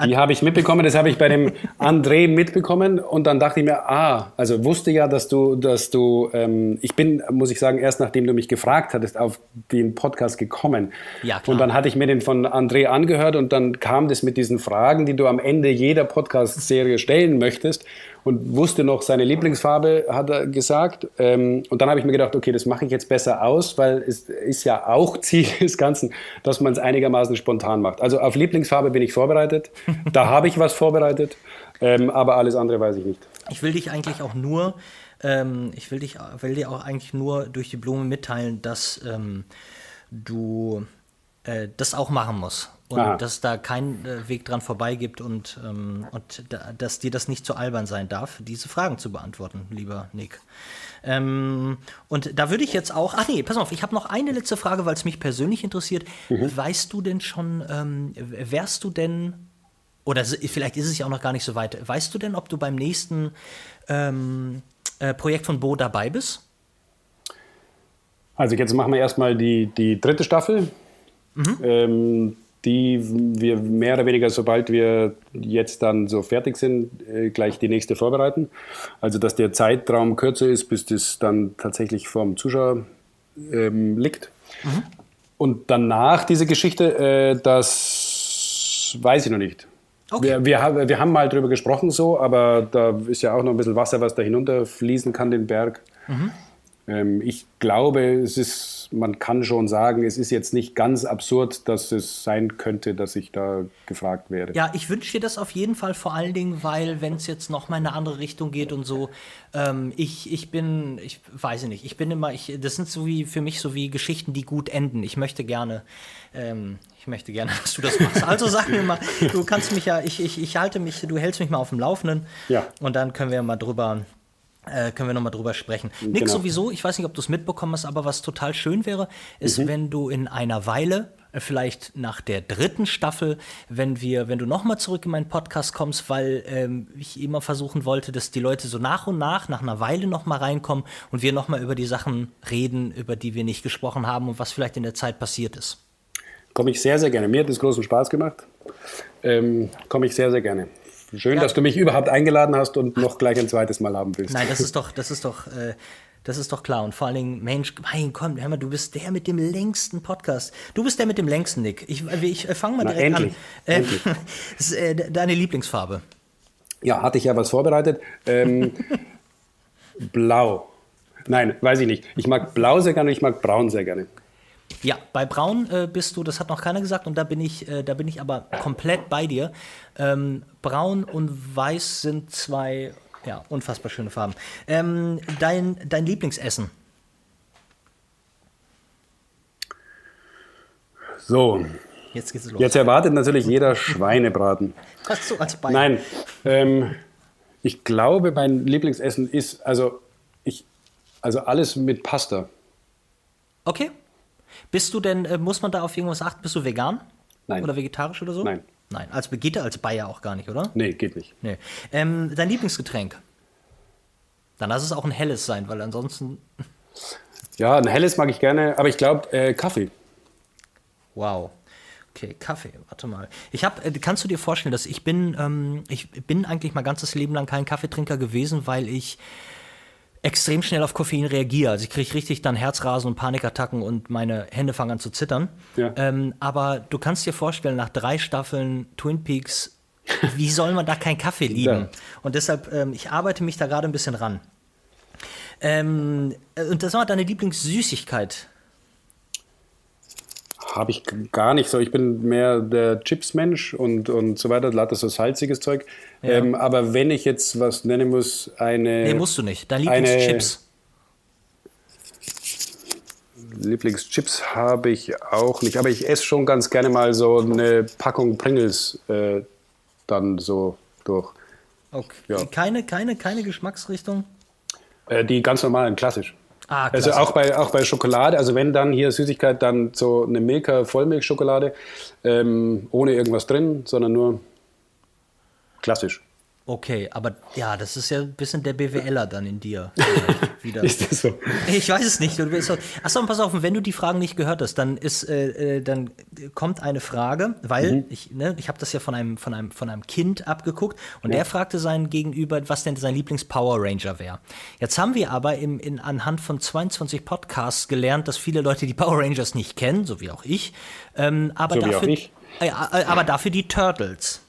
Die habe ich mitbekommen, das habe ich bei dem André mitbekommen und dann dachte ich mir, ah, also wusste ja, dass du, dass du, ähm, ich bin, muss ich sagen, erst nachdem du mich gefragt hattest, auf den Podcast gekommen. Ja, klar. Und dann hatte ich mir den von André angehört und dann kam das mit diesen Fragen, die du am Ende jeder Podcast-Serie stellen möchtest und wusste noch seine Lieblingsfarbe, hat er gesagt. Ähm, und dann habe ich mir gedacht, okay, das mache ich jetzt besser aus, weil es ist ja auch Ziel des Ganzen, dass man es einigermaßen spontan macht. Also auf Lieblingsfarbe bin ich vorbereitet, da habe ich was vorbereitet, ähm, aber alles andere weiß ich nicht. Ich will dich eigentlich auch nur, ähm, ich will dich, will dir auch eigentlich nur durch die Blume mitteilen, dass ähm, du äh, das auch machen musst. Und Aha. dass da kein äh, Weg dran vorbei gibt und, ähm, und da, dass dir das nicht zu albern sein darf, diese Fragen zu beantworten, lieber Nick. Ähm, und da würde ich jetzt auch, ach nee, pass auf, ich habe noch eine letzte Frage, weil es mich persönlich interessiert. Mhm. Weißt du denn schon, ähm, wärst du denn, oder vielleicht ist es ja auch noch gar nicht so weit, weißt du denn, ob du beim nächsten ähm, äh, Projekt von Bo dabei bist? Also jetzt machen wir erstmal die, die dritte Staffel. Mhm. Ähm, die wir mehr oder weniger, sobald wir jetzt dann so fertig sind, gleich die nächste vorbereiten. Also, dass der Zeitraum kürzer ist, bis das dann tatsächlich vorm Zuschauer ähm, liegt. Mhm. Und danach diese Geschichte, äh, das weiß ich noch nicht. Okay. Wir, wir, wir haben mal drüber gesprochen so, aber da ist ja auch noch ein bisschen Wasser, was da hinunterfließen kann, den Berg. Mhm. Ähm, ich glaube, es ist... Man kann schon sagen, es ist jetzt nicht ganz absurd, dass es sein könnte, dass ich da gefragt werde. Ja, ich wünsche dir das auf jeden Fall, vor allen Dingen, weil wenn es jetzt noch mal in eine andere Richtung geht und so, ähm, ich, ich bin, ich weiß nicht, ich bin immer, ich, das sind so wie für mich so wie Geschichten, die gut enden. Ich möchte gerne, ähm, ich möchte gerne, dass du das machst. Also sag mir mal, du kannst mich ja, ich, ich, ich halte mich, du hältst mich mal auf dem Laufenden. Ja. Und dann können wir mal drüber... Äh, können wir nochmal drüber sprechen. Nick, genau. Sowieso, ich weiß nicht, ob du es mitbekommen hast, aber was total schön wäre, ist, mhm. wenn du in einer Weile, vielleicht nach der dritten Staffel, wenn wir, wenn du nochmal zurück in meinen Podcast kommst, weil ähm, ich immer versuchen wollte, dass die Leute so nach und nach, nach einer Weile nochmal reinkommen und wir nochmal über die Sachen reden, über die wir nicht gesprochen haben und was vielleicht in der Zeit passiert ist. Komme ich sehr, sehr gerne. Mir hat es großen Spaß gemacht. Ähm, komme ich sehr, sehr gerne. Schön, ja. dass du mich überhaupt eingeladen hast und noch gleich ein zweites Mal haben willst. Nein, das ist doch, das ist doch, äh, das ist doch klar. Und vor allen Dingen, Mensch, mein Gott, du bist der mit dem längsten Podcast. Du bist der mit dem längsten, Nick. Ich, ich fange mal Na, direkt endlich. an. Äh, endlich. Das ist, äh, deine Lieblingsfarbe. Ja, hatte ich ja was vorbereitet. Ähm, Blau. Nein, weiß ich nicht. Ich mag Blau sehr gerne, ich mag Braun sehr gerne. Ja, bei Braun äh, bist du, das hat noch keiner gesagt, und da bin ich, äh, da bin ich aber komplett bei dir. Ähm, Braun und Weiß sind zwei, ja, unfassbar schöne Farben. Ähm, dein, dein Lieblingsessen? So, jetzt geht's los. Jetzt erwartet natürlich jeder Schweinebraten. Hast du als Bein? Nein, ähm, ich glaube, mein Lieblingsessen ist, also, ich, also alles mit Pasta. Okay. Bist du denn, muss man da auf irgendwas achten? Bist du vegan? Nein. Oder vegetarisch oder so? Nein. Nein, als geht als Bayer auch gar nicht, oder? Nee, geht nicht. Nee. Ähm, dein Lieblingsgetränk? Dann lass es auch ein helles sein, weil ansonsten... Ja, ein helles mag ich gerne, aber ich glaube äh, Kaffee. Wow. Okay, Kaffee, warte mal. Ich hab, kannst du dir vorstellen, dass ich bin, ähm, ich bin eigentlich mein ganzes Leben lang kein Kaffeetrinker gewesen, weil ich... extrem schnell auf Koffein reagiere. Also ich kriege richtig dann Herzrasen und Panikattacken und meine Hände fangen an zu zittern. Ja. Ähm, aber du kannst dir vorstellen, nach drei Staffeln Twin Peaks, wie soll man da keinen Kaffee lieben? Ja. Und deshalb, ähm, ich arbeite mich da gerade ein bisschen ran. Ähm, und das war deine Lieblingssüßigkeit? Habe ich gar nicht so. Ich bin mehr der Chips-Mensch und, und so weiter. Lade so salziges Zeug. Ja. Ähm, aber wenn ich jetzt was nennen muss, eine... Nee, musst du nicht. Dein Lieblingschips. Lieblingschips habe ich auch nicht. Aber ich esse schon ganz gerne mal so eine Packung Pringles äh, dann so durch. Okay. Ja. Keine, keine, keine Geschmacksrichtung? Äh, die ganz normalen, klassisch. Ah, also auch bei, auch bei Schokolade, also wenn dann hier Süßigkeit, dann so eine Milka Vollmilchschokolade, ähm, ohne irgendwas drin, sondern nur klassisch. Okay, aber ja, das ist ja ein bisschen der BWLer dann in dir. Wieder. Ist das so? Ich weiß es nicht. Achso, pass auf, wenn du die Fragen nicht gehört hast, dann ist, äh, dann kommt eine Frage, weil mhm. ich, ne, ich habe das ja von einem, von einem, von einem Kind abgeguckt und ja. der fragte seinen Gegenüber, was denn sein Lieblings-Power Ranger wäre. Jetzt haben wir aber im, in, anhand von zweiundzwanzig Podcasts gelernt, dass viele Leute die Power Rangers nicht kennen, so wie auch ich, ähm, aber, so dafür, wie auch ich. Äh, aber dafür die Turtles.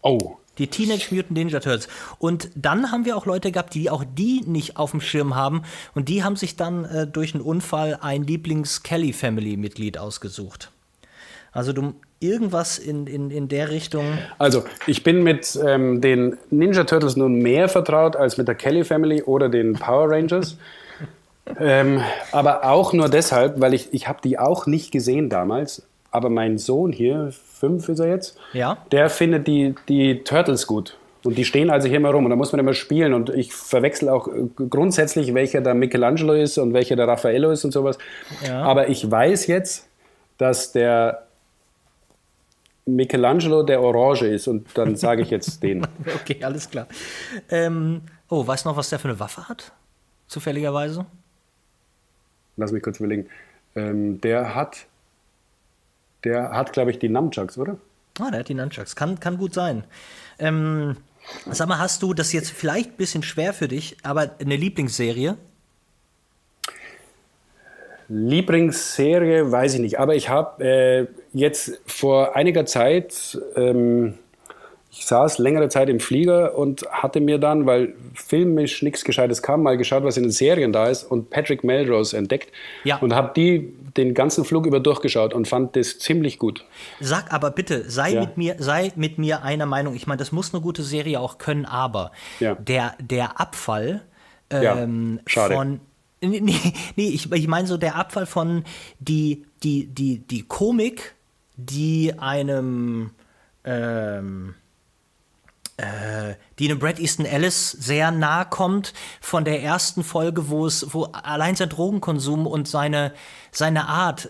Oh, Die Teenage Mutant Ninja Turtles. Und dann haben wir auch Leute gehabt, die auch die nicht auf dem Schirm haben. Und die haben sich dann äh, durch einen Unfall ein Lieblings-Kelly-Family-Mitglied ausgesucht. Also du, irgendwas in, in, in der Richtung. Also ich bin mit ähm, den Ninja Turtles nun mehr vertraut als mit der Kelly-Family oder den Power Rangers. ähm, aber auch nur deshalb, weil ich, ich habe die auch nicht gesehen damals. Aber mein Sohn hier, fünf ist er jetzt, ja, der findet die, die Turtles gut. Und die stehen also hier immer rum und da muss man immer spielen. Und ich verwechsel auch grundsätzlich, welcher der Michelangelo ist und welcher der Raffaello ist und sowas. Ja. Aber ich weiß jetzt, dass der Michelangelo der Orange ist und dann sage ich jetzt den. Okay, alles klar. Ähm, oh, weißt du noch, was der für eine Waffe hat? Zufälligerweise? Lass mich kurz überlegen. Ähm, der hat... Der hat, glaube ich, die Nunchucks, oder? Ah, der hat die Nunchucks. Kann, kann gut sein. Ähm, sag mal, hast du das jetzt vielleicht ein bisschen schwer für dich, aber eine Lieblingsserie? Lieblingsserie weiß ich nicht. Aber ich habe äh, jetzt vor einiger Zeit, ähm, ich saß längere Zeit im Flieger und hatte mir dann, weil filmisch nichts Gescheites kam, mal geschaut, was in den Serien da ist und Patrick Melrose entdeckt. Ja. Und habe die... den ganzen Flug über durchgeschaut und fand das ziemlich gut. Sag aber bitte, sei, ja. mit, mir, sei mit mir einer Meinung. Ich meine, das muss eine gute Serie auch können, aber ja. der, der Abfall ähm, ja. von... Nee, nee, ich, ich meine so der Abfall von die, die, die, die Komik, die einem... Ähm, Äh, die einem Bret Easton Ellis sehr nahe kommt, von der ersten Folge, wo es, wo allein sein Drogenkonsum und seine, seine Art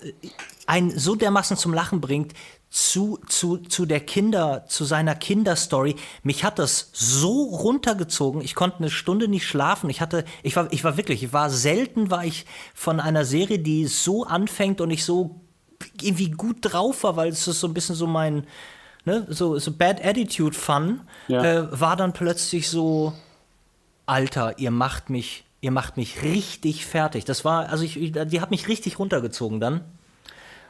einen so dermaßen zum Lachen bringt, zu, zu, zu der Kinder, zu seiner Kinderstory. Mich hat das so runtergezogen, ich konnte eine Stunde nicht schlafen. Ich hatte, ich war, ich war wirklich, ich war selten, war ich von einer Serie, die so anfängt und ich so irgendwie gut drauf war, weil es ist so ein bisschen so mein. Ne, so, so Bad Attitude Fun, ja. äh, war dann plötzlich so, Alter, ihr macht mich, ihr macht mich richtig fertig. Das war, also ich, ich, die hat mich richtig runtergezogen dann.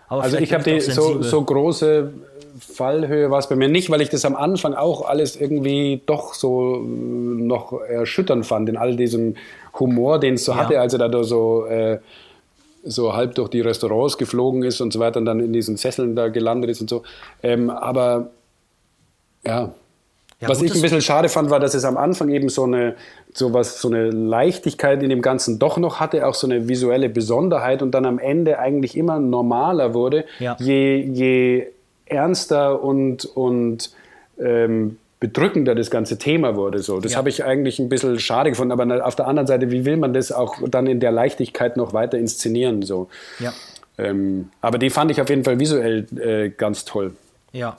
Aber also ich habe die so, so große Fallhöhe war es bei mir nicht, weil ich das am Anfang auch alles irgendwie doch so noch erschütternd fand, in all diesem Humor, den es so ja. hatte, als er da so... Äh, so halb durch die Restaurants geflogen ist und so weiter und dann in diesen Sesseln da gelandet ist und so. Ähm, aber ja, ja was ich ein bisschen schade fand, war, dass es am Anfang eben so eine, so, was, so eine Leichtigkeit in dem Ganzen doch noch hatte, auch so eine visuelle Besonderheit und dann am Ende eigentlich immer normaler wurde, ja. je, je ernster und, und ähm, bedrückender das ganze Thema wurde. So. Das ja. habe ich eigentlich ein bisschen schade gefunden, aber auf der anderen Seite, wie will man das auch dann in der Leichtigkeit noch weiter inszenieren? So. Ja. Ähm, aber die fand ich auf jeden Fall visuell äh, ganz toll. Ja,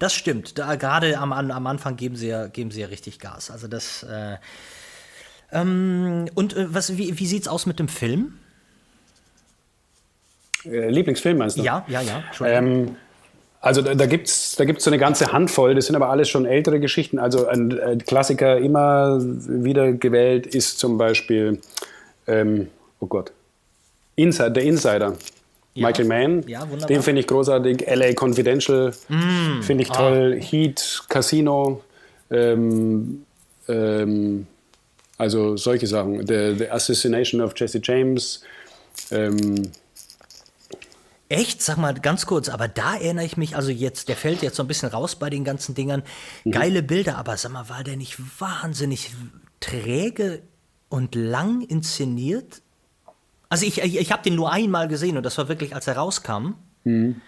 das stimmt. Da, gerade am, am Anfang geben sie, ja, geben sie ja richtig Gas. Also das, äh, ähm, und äh, was, wie, wie sieht es aus mit dem Film? Äh, Lieblingsfilm meinst du? Ja, ja, ja. Ähm, Also da, da gibt es da gibt's so eine ganze Handvoll, das sind aber alles schon ältere Geschichten. Also ein, ein Klassiker immer wieder gewählt ist zum Beispiel, ähm, oh Gott, Inside, der Insider, ja. Michael Mann, ja, den finde ich großartig. L A Confidential mm, finde ich toll, ah. Heat, Casino, ähm, ähm, also solche Sachen. The, the Assassination of Jesse James, ähm, echt? Sag mal ganz kurz, aber da erinnere ich mich, also jetzt, der fällt jetzt so ein bisschen raus bei den ganzen Dingern. Geile mhm. Bilder, aber sag mal, war der nicht wahnsinnig träge und lang inszeniert? Also ich, ich, ich habe den nur einmal gesehen und das war wirklich, als er rauskam. Mhm.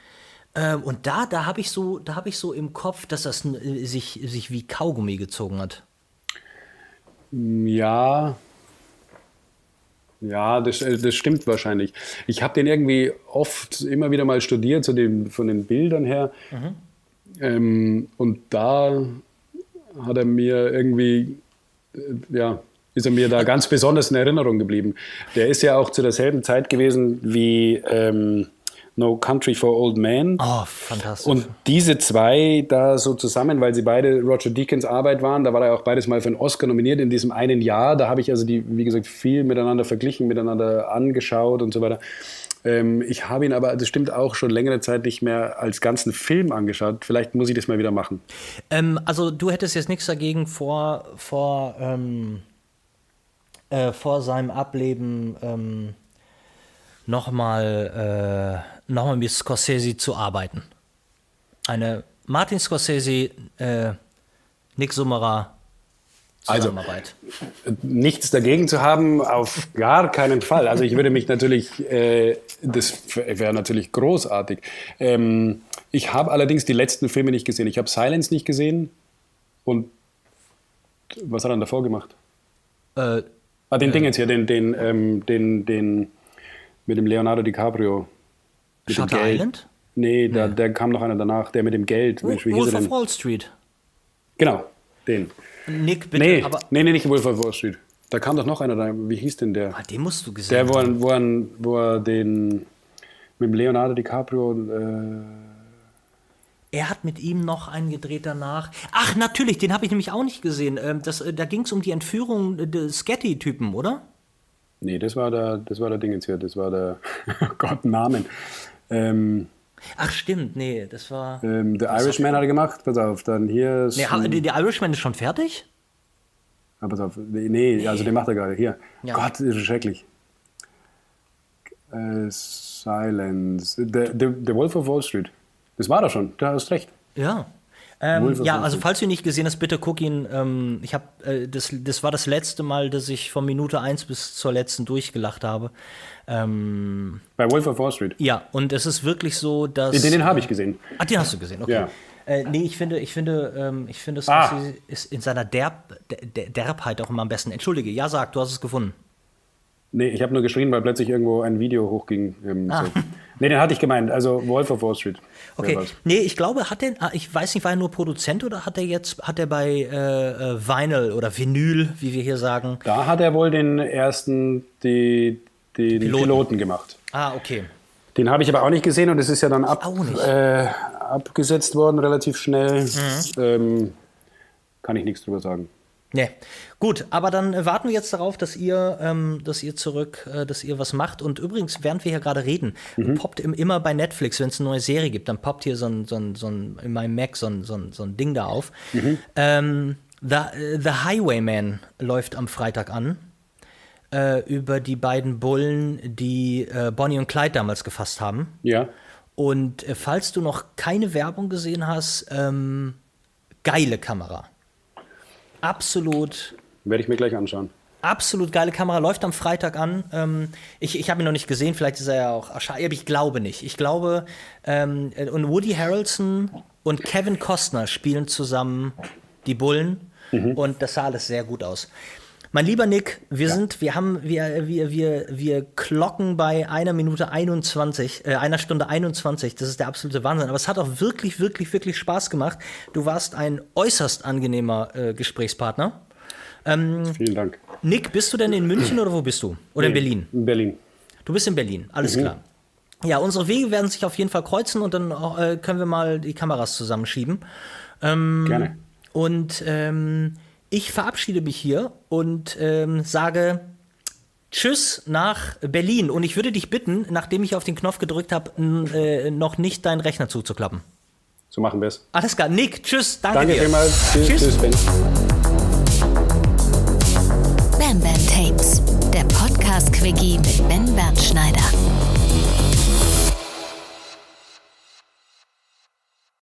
Ähm, und da, da habe ich, so, da hab ich so im Kopf, dass das äh, sich, sich wie Kaugummi gezogen hat. Ja... Ja, das, das stimmt wahrscheinlich. Ich habe den irgendwie oft immer wieder mal studiert, zu dem, von den Bildern her. Mhm. Ähm, und da hat er mir irgendwie, äh, ja, ist er mir da ganz besonders in Erinnerung geblieben. Der ist ja auch zu derselben Zeit gewesen wie ähm, No Country for Old Men. Oh, fantastisch. Und diese zwei da so zusammen, weil sie beide Roger Deakins Arbeit waren, da war er auch beides mal für einen Oscar nominiert in diesem einen Jahr. Da habe ich also die, wie gesagt, viel miteinander verglichen, miteinander angeschaut und so weiter. Ähm, ich habe ihn aber, das stimmt auch, schon längere Zeit nicht mehr als ganzen Film angeschaut. Vielleicht muss ich das mal wieder machen. Ähm, also du hättest jetzt nichts dagegen vor, vor, ähm, äh, vor seinem Ableben ähm, nochmal äh, noch mal mit Scorsese zu arbeiten. Eine Martin Scorsese, äh, Nick Summerer Zusammenarbeit. Also, nichts dagegen zu haben, auf gar keinen Fall. Also ich würde mich natürlich, äh, das wäre natürlich großartig. Ähm, ich habe allerdings die letzten Filme nicht gesehen. Ich habe Silence nicht gesehen und was hat er dann davor gemacht? Äh, ah, den äh, Ding jetzt hier, den, den, ähm, den, den mit dem Leonardo DiCaprio. Mit Shutter dem Geld. Island? Nee, da, nee, da kam noch einer danach, der mit dem Geld. Wo, Mensch, wie hieß er denn? Wolf of Wall Street. Genau, den. Nick, bitte, nee, aber nee, nee, nicht Wolf of Wall Street. Da kam doch noch einer da. Wie hieß denn der? Ah, den musst du gesehen der, wo haben. Der, wo, er, wo er den mit dem Leonardo DiCaprio. Äh er hat mit ihm noch einen gedreht danach. Ach, natürlich, den habe ich nämlich auch nicht gesehen. Das, da ging es um die Entführung des Sketty-Typen, oder? Nee, das war der, das war der Dingens hier. Das war der, oh Gott, Namen. Ähm, Ach stimmt, nee, das war... Ähm, der Irishman hat er gemacht, pass auf, dann hier... Ist nee, der Irishman ist schon fertig? Ja, pass auf, nee, nee, also den macht er gerade, hier. Ja. Gott, ist schrecklich. Äh, Silence, der Wolf of Wall Street, das war da schon, da hast recht. Ja, ähm, ja, also falls du ihn nicht gesehen hast, bitte guck ihn, ähm, ich hab, äh, das, das war das letzte Mal, dass ich von Minute eins bis zur letzten durchgelacht habe. Ähm, Bei Wolf of Wall Street? Ja, und es ist wirklich so, dass... Den, den, den habe ich gesehen. Ach, den hast du gesehen, okay. Ja. Äh, nee, ich finde, ich finde, ähm, ich finde, Scorsese ist in seiner Derb, der, Derbheit auch immer am besten. Entschuldige, ja, sag, du hast es gefunden. Nee, ich habe nur geschrien, weil plötzlich irgendwo ein Video hochging. Ähm, ah. so. Nee, den hatte ich gemeint, also Wolf of Wall Street. Okay, nee, ich glaube, hat den, ich weiß nicht, war er nur Produzent oder hat er jetzt, hat er bei äh, Vinyl oder Vinyl, wie wir hier sagen? Da hat er wohl den ersten, die... den Piloten. Piloten gemacht. Ah, okay. Den habe ich aber auch nicht gesehen und es ist ja dann ab, äh, abgesetzt worden relativ schnell. Mhm. Ähm, kann ich nichts drüber sagen. Nee. Gut, aber dann warten wir jetzt darauf, dass ihr, ähm, dass ihr zurück, äh, dass ihr was macht. Und übrigens, während wir hier gerade reden, mhm. poppt immer bei Netflix, wenn es eine neue Serie gibt, dann poppt hier so ein, so ein, so ein in meinem Mac so ein, so ein, so ein Ding da auf. Mhm. Ähm, The, The Highwayman läuft am Freitag an. Über die beiden Bullen, die äh, Bonnie und Clyde damals gefasst haben. Ja. Und äh, falls du noch keine Werbung gesehen hast, ähm, geile Kamera. Absolut. Werde ich mir gleich anschauen. Absolut geile Kamera, läuft am Freitag an. Ähm, ich ich habe ihn noch nicht gesehen, vielleicht ist er ja auch erscheinbar, aber ich glaube nicht. Ich glaube, ähm, und Woody Harrelson und Kevin Costner spielen zusammen die Bullen. Mhm. Und das sah alles sehr gut aus. Mein lieber Nick, wir ja. sind, wir haben, wir, wir, wir, wir klocken bei einer Minute einundzwanzig, äh, einer Stunde einundzwanzig. Das ist der absolute Wahnsinn. Aber es hat auch wirklich, wirklich, wirklich Spaß gemacht. Du warst ein äußerst angenehmer äh, Gesprächspartner. Ähm, Vielen Dank. Nick, bist du denn in München oder wo bist du? Oder nee, in Berlin? In Berlin. Du bist in Berlin, alles mhm. klar. Ja, unsere Wege werden sich auf jeden Fall kreuzen und dann äh, können wir mal die Kameras zusammenschieben. Ähm, Gerne. Und ähm, ich verabschiede mich hier und ähm, sage Tschüss nach Berlin. Und ich würde dich bitten, nachdem ich auf den Knopf gedrückt habe, äh, noch nicht deinen Rechner zuzuklappen. So machen wir es. Alles klar. Nick, tschüss. Danke, danke dir. Vielmals. Tschüss, tschüss. Tschüss, Ben. Bam Bam Tapes, der Podcast-Quickie mit Ben Bernschneider.